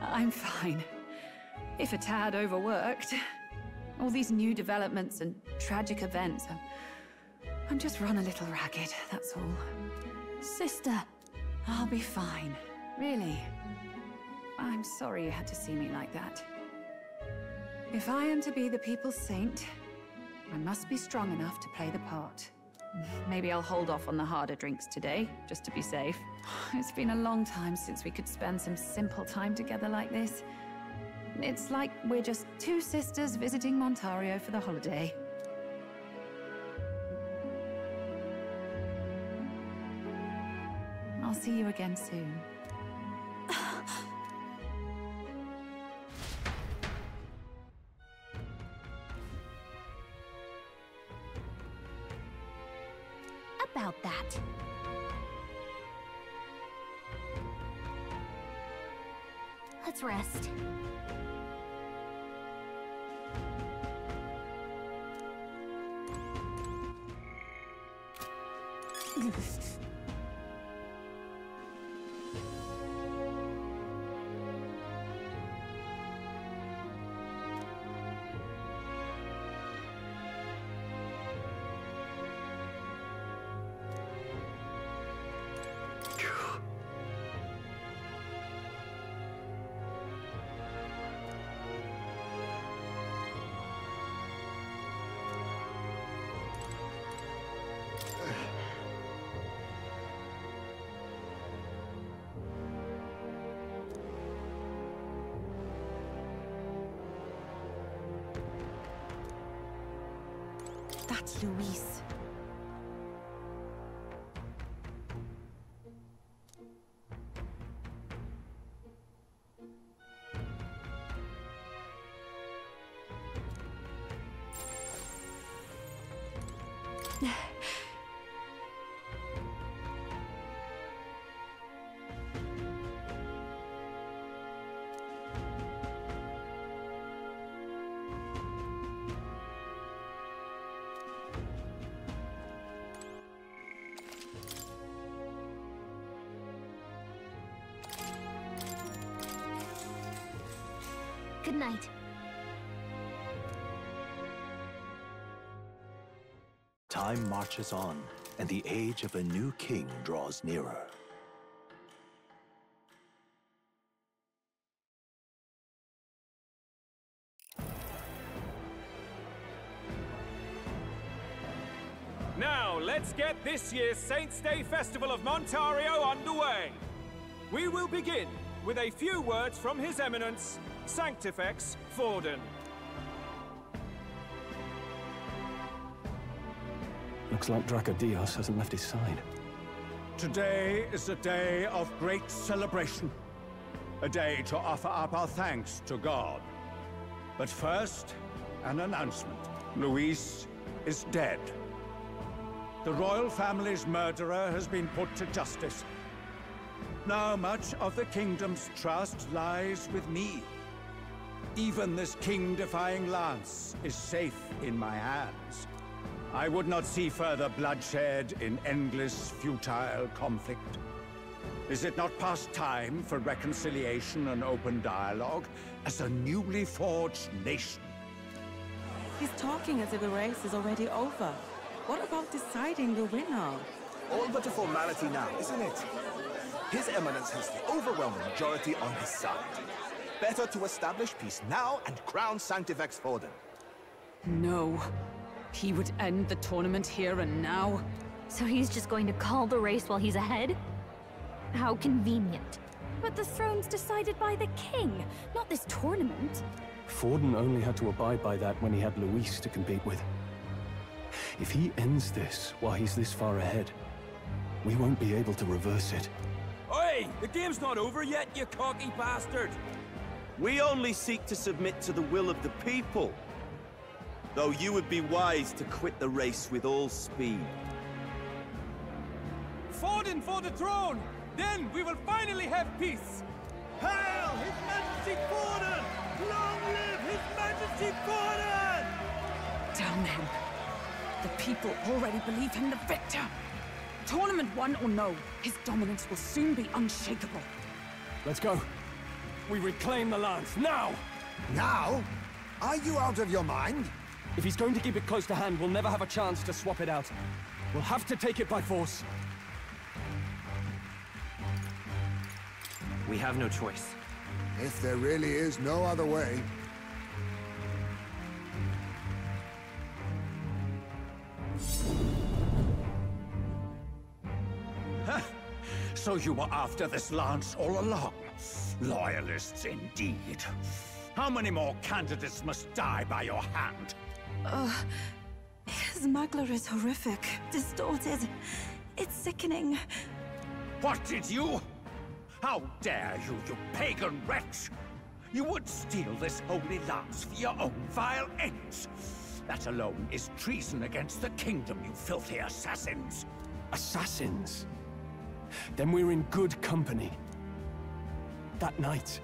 I'm fine. If a tad overworked. All these new developments and tragic events. I'm, I'm just run a little ragged, that's all. Sister, I'll be fine. Really. I'm sorry you had to see me like that. If I am to be the people's saint, I must be strong enough to play the part. Maybe I'll hold off on the harder drinks today, just to be safe. It's been a long time since we could spend some simple time together like this. It's like we're just two sisters visiting Montario for the holiday. I'll see you again soon. About that. Let's rest. That's Louis. Good night. Time marches on, and the age of a new king draws nearer. Now, let's get this year's Saints' Day Festival of Montario underway. We will begin with a few words from His Eminence, Sanctifex Forden. Looks like Draco Dios hasn't left his side. Today is a day of great celebration. A day to offer up our thanks to God. But first, an announcement. Louis is dead. The royal family's murderer has been put to justice. Now much of the kingdom's trust lies with me. Even this king-defying lance is safe in my hands. I would not see further bloodshed in endless, futile conflict. Is it not past time for reconciliation and open dialogue as a newly forged nation? He's talking as if the race is already over. What about deciding the winner? All but a formality now, isn't it? His Eminence has the overwhelming majority on his side. Better to establish peace now and crown Sanctifex Forden. No. He would end the tournament here and now. So he's just going to call the race while he's ahead? How convenient. But the throne's decided by the king, not this tournament. Forden only had to abide by that when he had Louis to compete with. If he ends this while he's this far ahead, we won't be able to reverse it. Oi! The game's not over yet, you cocky bastard! We only seek to submit to the will of the people. Though you would be wise to quit the race with all speed. Forden for the throne! Then we will finally have peace! Hail His Majesty Forden! Long live His Majesty Forden! Down him. The people already believe him the victor. Tournament won or no, his dominance will soon be unshakable. Let's go. We reclaim the lands, now! Now? Are you out of your mind? If he's going to keep it close to hand, we'll never have a chance to swap it out. We'll have to take it by force. We have no choice. If there really is no other way. So you were after this lance all along. Loyalists indeed. How many more candidates must die by your hand? Uh, his smuggler is horrific, distorted. It's sickening. What did you? How dare you, you pagan wretch! You would steal this holy lance for your own vile ends. That alone is treason against the kingdom, you filthy assassins. Assassins? Then we're in good company. That night,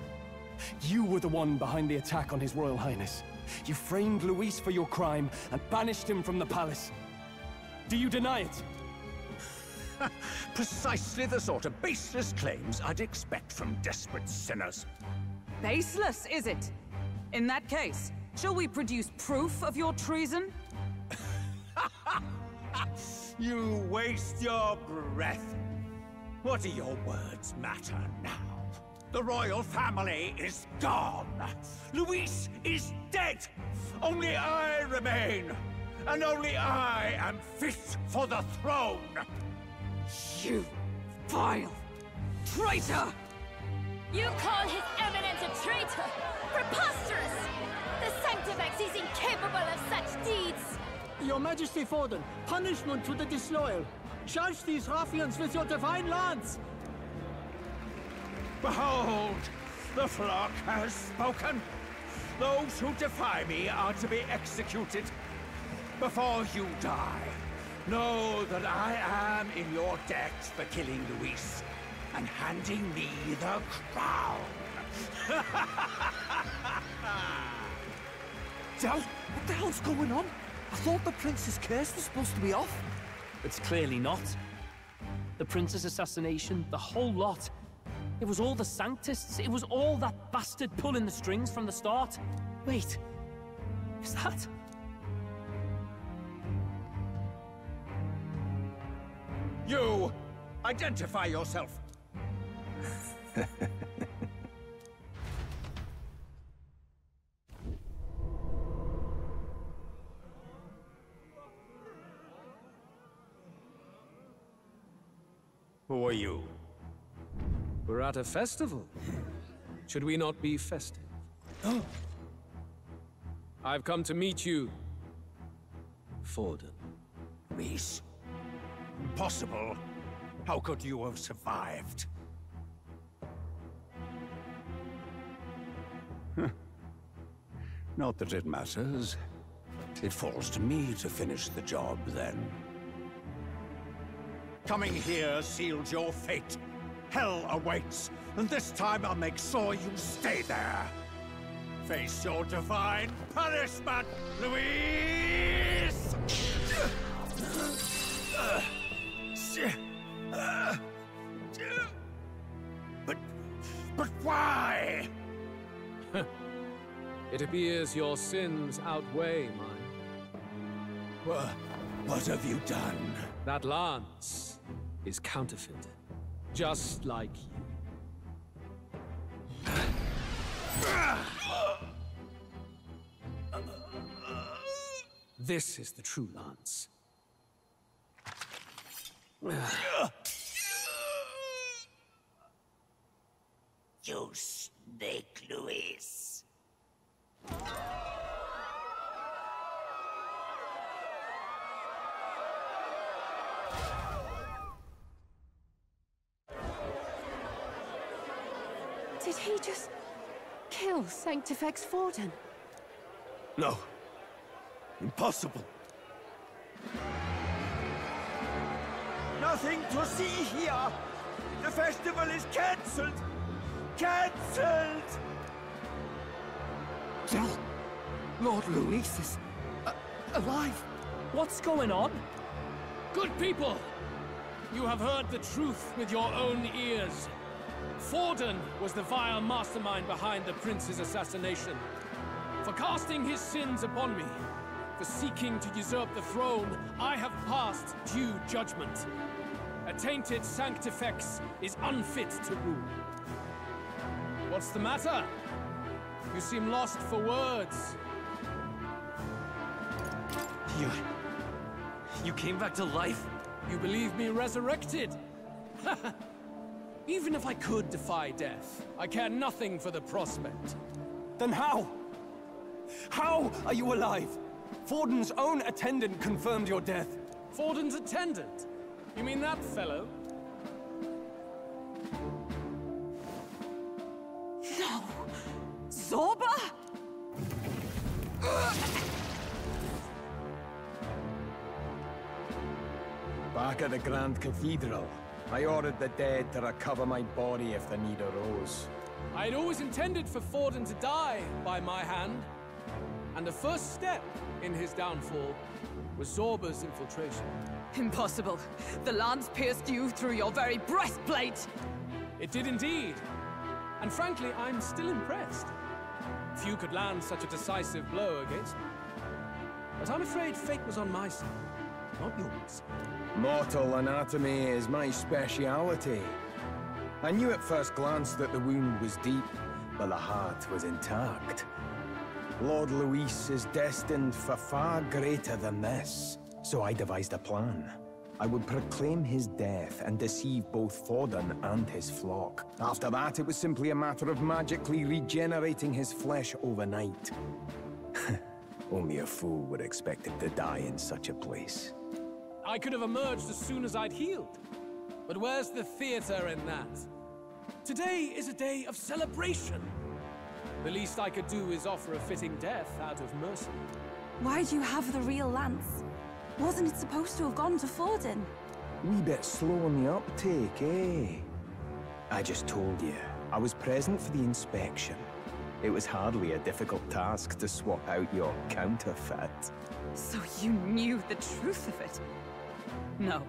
you were the one behind the attack on His Royal Highness. You framed Louis for your crime and banished him from the palace. Do you deny it? Precisely the sort of baseless claims I'd expect from desperate sinners. Baseless, is it? In that case, shall we produce proof of your treason? You waste your breath. What do your words matter now? The royal family is gone. Louis is dead. Only I remain. And only I am fit for the throne. You vile traitor! You call His Eminence a traitor? Preposterous! The Sanctifex is incapable of such deeds. Your Majesty Forden, punishment to the disloyal. Charge these ruffians with your divine lance. Behold, the flock has spoken. Those who defy me are to be executed. Before you die, know that I am in your debt for killing Louis and handing me the crown. Del, what the hell's going on? I thought the Prince's curse was supposed to be off. It's clearly not. The Prince's assassination, the whole lot. It was all the Sanctists, it was all that bastard pulling the strings from the start. Wait, is that... You! Identify yourself! Who are you? We're at a festival. Should we not be festive? Oh. I've come to meet you, Forden. Reese? Impossible. How could you have survived? Not that it matters. It falls to me to finish the job, then. Coming here sealed your fate. Hell awaits, and this time I'll make sure you stay there. Face your divine punishment, Louis! But... but why? It appears your sins outweigh mine. What, what have you done? That lance is counterfeit. Just like you. This is the true lance. You snake, Louis. Did he just kill Sanctifex Forden? No. Impossible. Nothing to see here. The festival is cancelled. Cancelled! Del! Lord Louis is uh, alive! What's going on? Good people! You have heard the truth with your own ears. Forden was the vile mastermind behind the prince's assassination. For casting his sins upon me, for seeking to usurp the throne, I have passed due judgment. A tainted Sanctifex is unfit to rule. What's the matter? You seem lost for words. You... you came back to life? You believe me resurrected? Even if I could defy death, I care nothing for the prospect. Then how? How are you alive? Forden's own attendant confirmed your death. Forden's attendant? You mean that fellow? Zorba? Back at the Grand Cathedral, I ordered the dead to recover my body if the need arose. I had always intended for Forden to die by my hand, and the first step in his downfall was Zorba's infiltration. Impossible. The lance pierced you through your very breastplate! It did indeed, and frankly, I'm still impressed. Few could land such a decisive blow against me. But I'm afraid fate was on my side, not yours. Mortal anatomy is my speciality. I knew at first glance that the wound was deep, but the heart was intact. Lord Louis is destined for far greater than this, so I devised a plan. I would proclaim his death and deceive both Forden and his flock. After that, it was simply a matter of magically regenerating his flesh overnight. Only a fool would expect it to die in such a place. I could have emerged as soon as I'd healed. But where's the theater in that? Today is a day of celebration. The least I could do is offer a fitting death out of mercy. Why do you have the real lance? Wasn't it supposed to have gone to Forden? Wee bit slow on the uptake, eh? I just told you, I was present for the inspection. It was hardly a difficult task to swap out your counterfeit. So you knew the truth of it? No.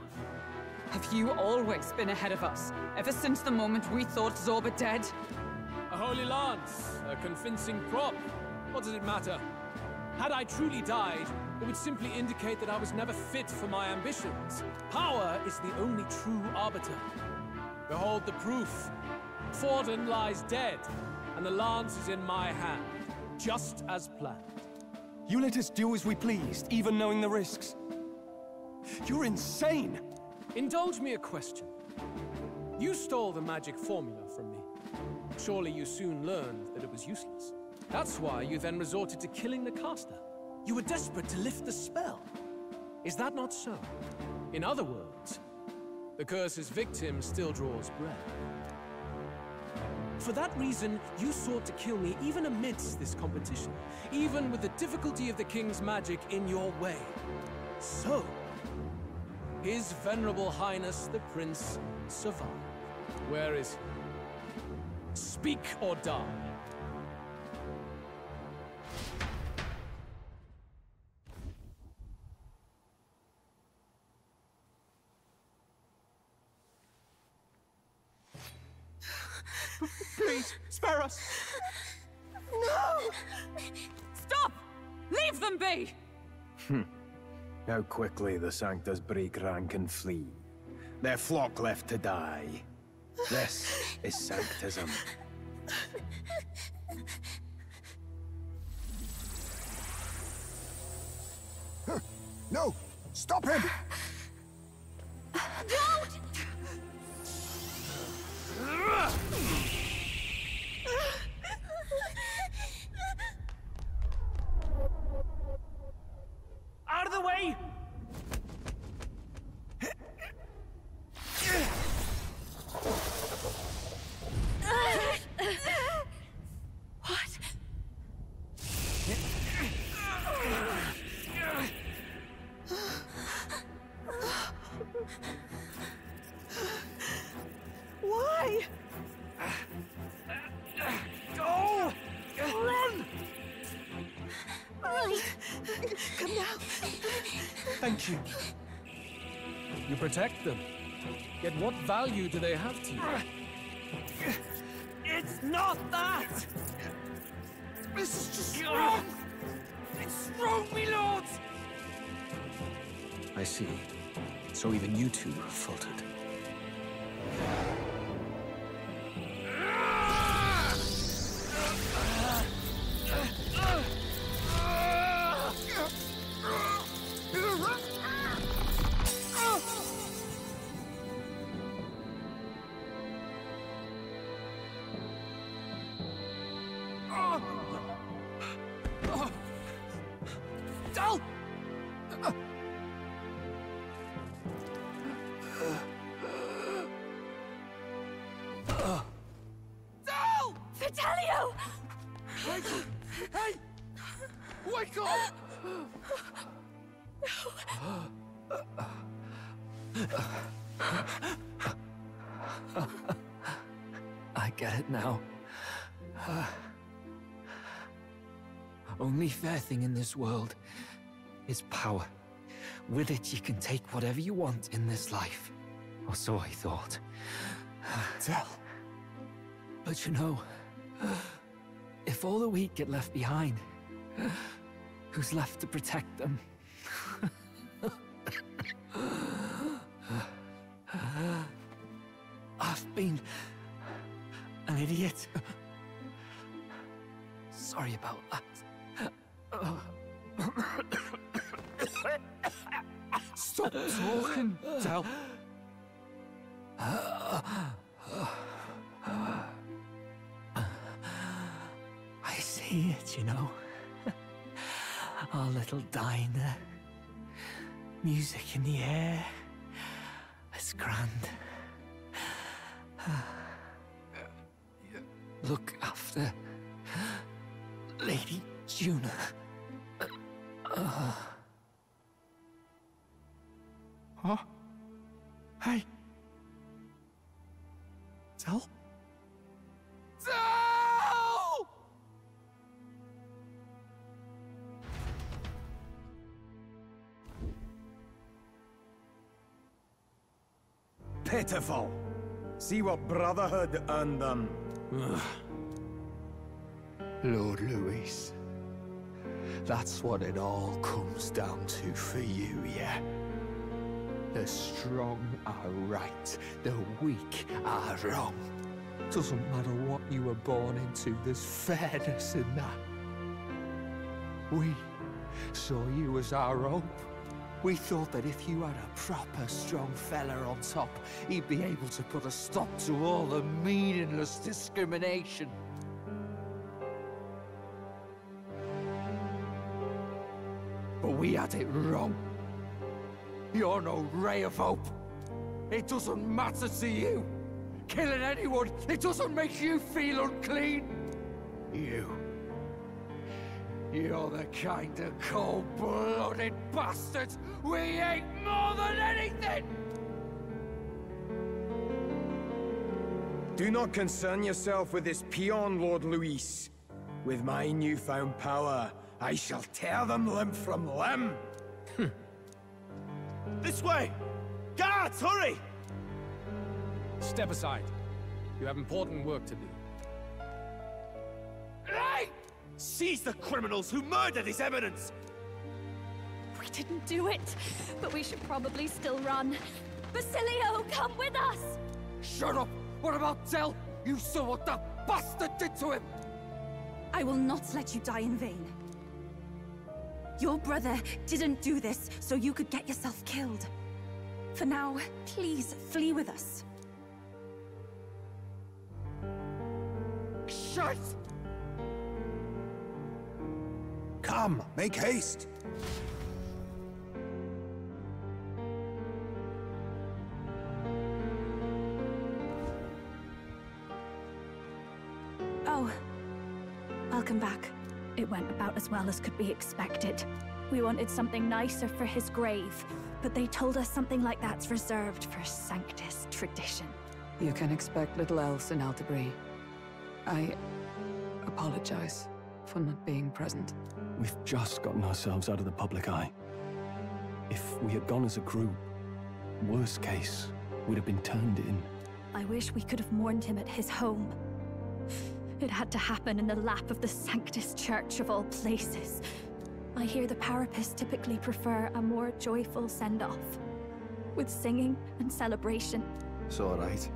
Have you always been ahead of us, ever since the moment we thought Zorba dead? A holy lance, a convincing prop. What does it matter? Had I truly died, it would simply indicate that I was never fit for my ambitions. Power is the only true arbiter. Behold the proof. Forden lies dead, and the lance is in my hand, just as planned. You let us do as we pleased, even knowing the risks. You're insane! Indulge me a question. You stole the magic formula from me. Surely you soon learned that it was useless. That's why you then resorted to killing the caster. You were desperate to lift the spell. Is that not so? In other words, the curse's victim still draws breath. For that reason, you sought to kill me even amidst this competition, even with the difficulty of the king's magic in your way. So, His Venerable Highness the Prince survived. Where is he? Speak or die. Please, spare us! No! Stop! Leave them be! Hmm. How quickly the Sanctus break rank and flee. Their flock left to die. This is Sanctism. No! Stop him! come now. Thank you. You protect them. Yet what value do they have to you? It's not that! This is just wrong! It's wrong, my lords! I see. So even you two faltered. Only fair thing in this world is power. With it, you can take whatever you want in this life. Or so I thought. Tell. But you know, if all the weak get left behind, who's left to protect them? I've been an idiot. Sorry about that. Stop talking, Del. I see it, you know. Our little diner. Music in the air. It's grand. Look after Lady Juna. Uh. Huh? Hey. Tell? Tell! Pitiful. See what Brotherhood earned them. Ugh. Lord Louis. That's what it all comes down to for you, yeah? The strong are right, the weak are wrong. Doesn't matter what you were born into, there's fairness in that. We saw you as our hope. We thought that if you had a proper strong fella on top, he'd be able to put a stop to all the meaningless discrimination. We had it wrong. You're no ray of hope. It doesn't matter to you. Killing anyone, it doesn't make you feel unclean. You. You're the kind of cold-blooded bastards we hate more than anything! Do not concern yourself with this peon, Lord Louis. With my newfound power, I shall tear them limb from limb! Hm. This way! Guards, hurry! Step aside. You have important work to do. Hey! Seize the criminals who murdered his eminence! We didn't do it, but we should probably still run. Basilio, come with us! Shut up! What about Del? You saw what that bastard did to him! I will not let you die in vain. Your brother didn't do this so you could get yourself killed. For now, please flee with us. Shut! Come, make haste! Oh, I'll come back. It went about as well as could be expected. We wanted something nicer for his grave, but they told us something like that's reserved for Sanctus tradition. You can expect little else in Aldebury. I apologize for not being present. We've just gotten ourselves out of the public eye. If we had gone as a group, worst case, we'd have been turned in. I wish we could have mourned him at his home. It had to happen in the lap of the Sanctus Church of all places. I hear the parapists typically prefer a more joyful send-off, with singing and celebration. It's all right.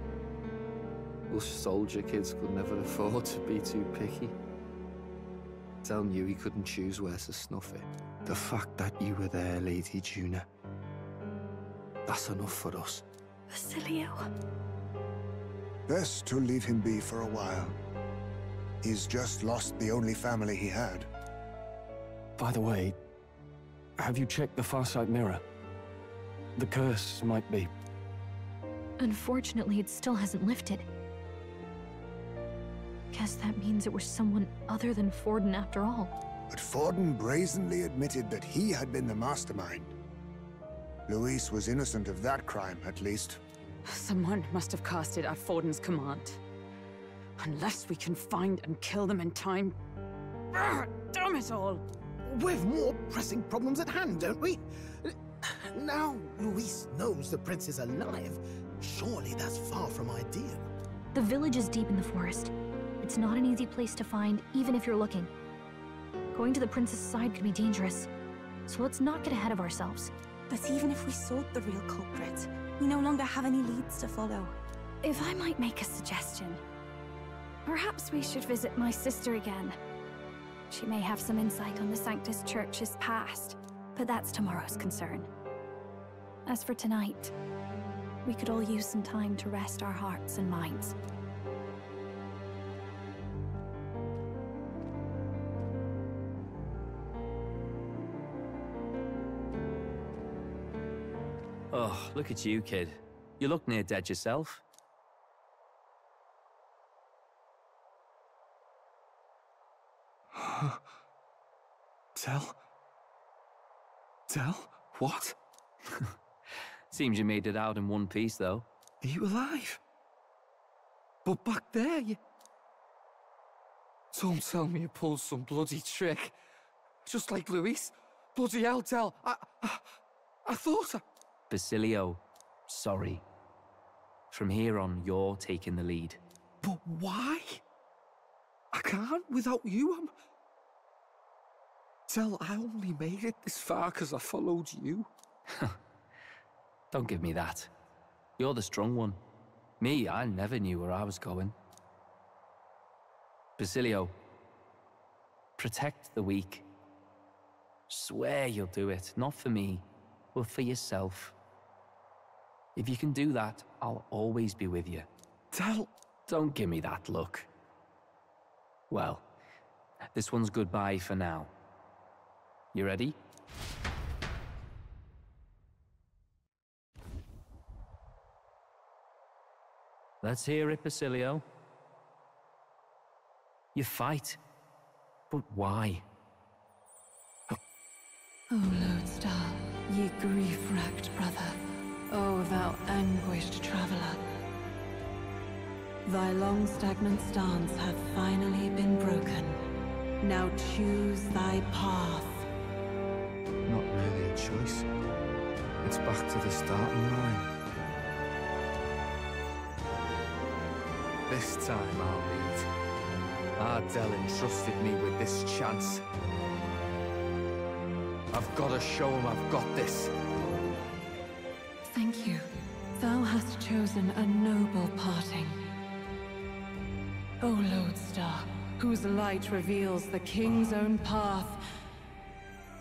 Us soldier kids could never afford to be too picky. Tell knew he couldn't choose where to snuff it. The fact that you were there, Lady Juna, that's enough for us. Basilio. Best to leave him be for a while. He's just lost the only family he had. By the way, have you checked the Farsight mirror? The curse might be. Unfortunately, it still hasn't lifted. Guess that means it was someone other than Forden after all. But Forden brazenly admitted that he had been the mastermind. Louis was innocent of that crime, at least. Someone must have cast it at Forden's command. Unless we can find and kill them in time. Ugh, damn it all! We've more pressing problems at hand, don't we? Now Louis knows the prince is alive. Surely that's far from ideal. The village is deep in the forest. It's not an easy place to find, even if you're looking. Going to the prince's side could be dangerous, so let's not get ahead of ourselves. But even if we sought the real culprit, we no longer have any leads to follow. If I might make a suggestion, perhaps we should visit my sister again. She may have some insight on the Sanctus Church's past, but that's tomorrow's concern. As for tonight, we could all use some time to rest our hearts and minds. Oh, look at you, kid. You look near dead yourself. Tell? Tell? What? Seems you made it out in one piece, though. Are you alive? But back there, you... Don't tell me you pulled some bloody trick. Just like Louis. Bloody hell, Tell. I... I, I thought I... Basilio, sorry. From here on, you're taking the lead. But why? I can't without you. I'm... Tell, I only made it this far because I followed you. Don't give me that. You're the strong one. Me, I never knew where I was going. Basilio, protect the weak. Swear you'll do it, not for me, but for yourself. If you can do that, I'll always be with you. Tell... Don't give me that look. Well, this one's goodbye for now. You ready? Let's hear it, Basilio. You fight, but why? Oh, oh Lodestar, ye grief-racked brother, oh thou anguished traveller. Thy long stagnant stance hath finally been broken. Now choose thy path. Not really a choice. It's back to the starting line. This time I'll lead. Ardell entrusted me with this chance. I've got to show him I've got this. Thank you. Thou hast chosen a noble parting. O Lodestar, whose light reveals the king's own path.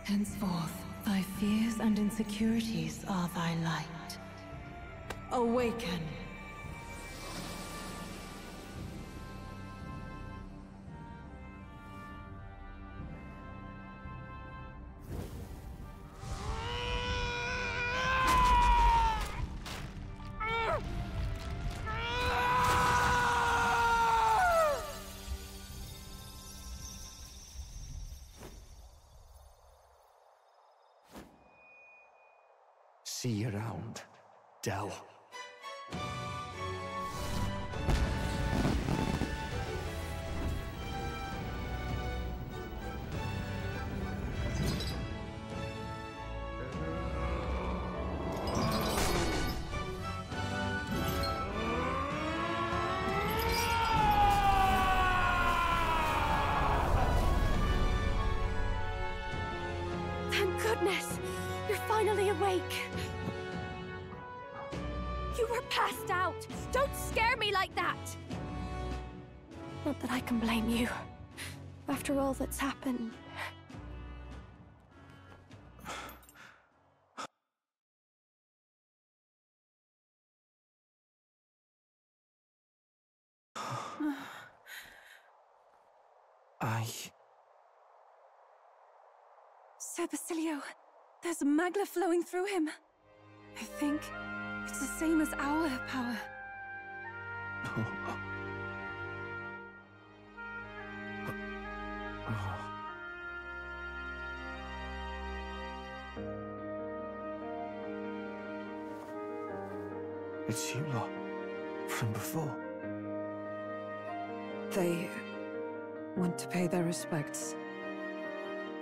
Henceforth, thy fears and insecurities are thy light. Awaken! See you around, Del. You're finally awake. You were passed out. Don't scare me like that. Not that I can blame you. After all that's happened. I... Sir Basilio, there's magla flowing through him. I think it's the same as our power. No. It's you lot from before. They... want to pay their respects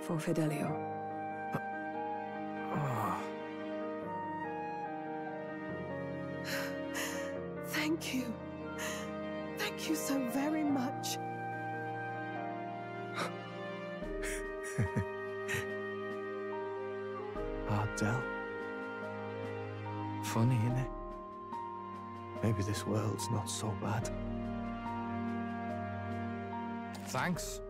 for Fidelio. Uh, oh. Thank you. Thank you so very much. Ardell. Funny, innit? Maybe this world's not so bad. Thanks.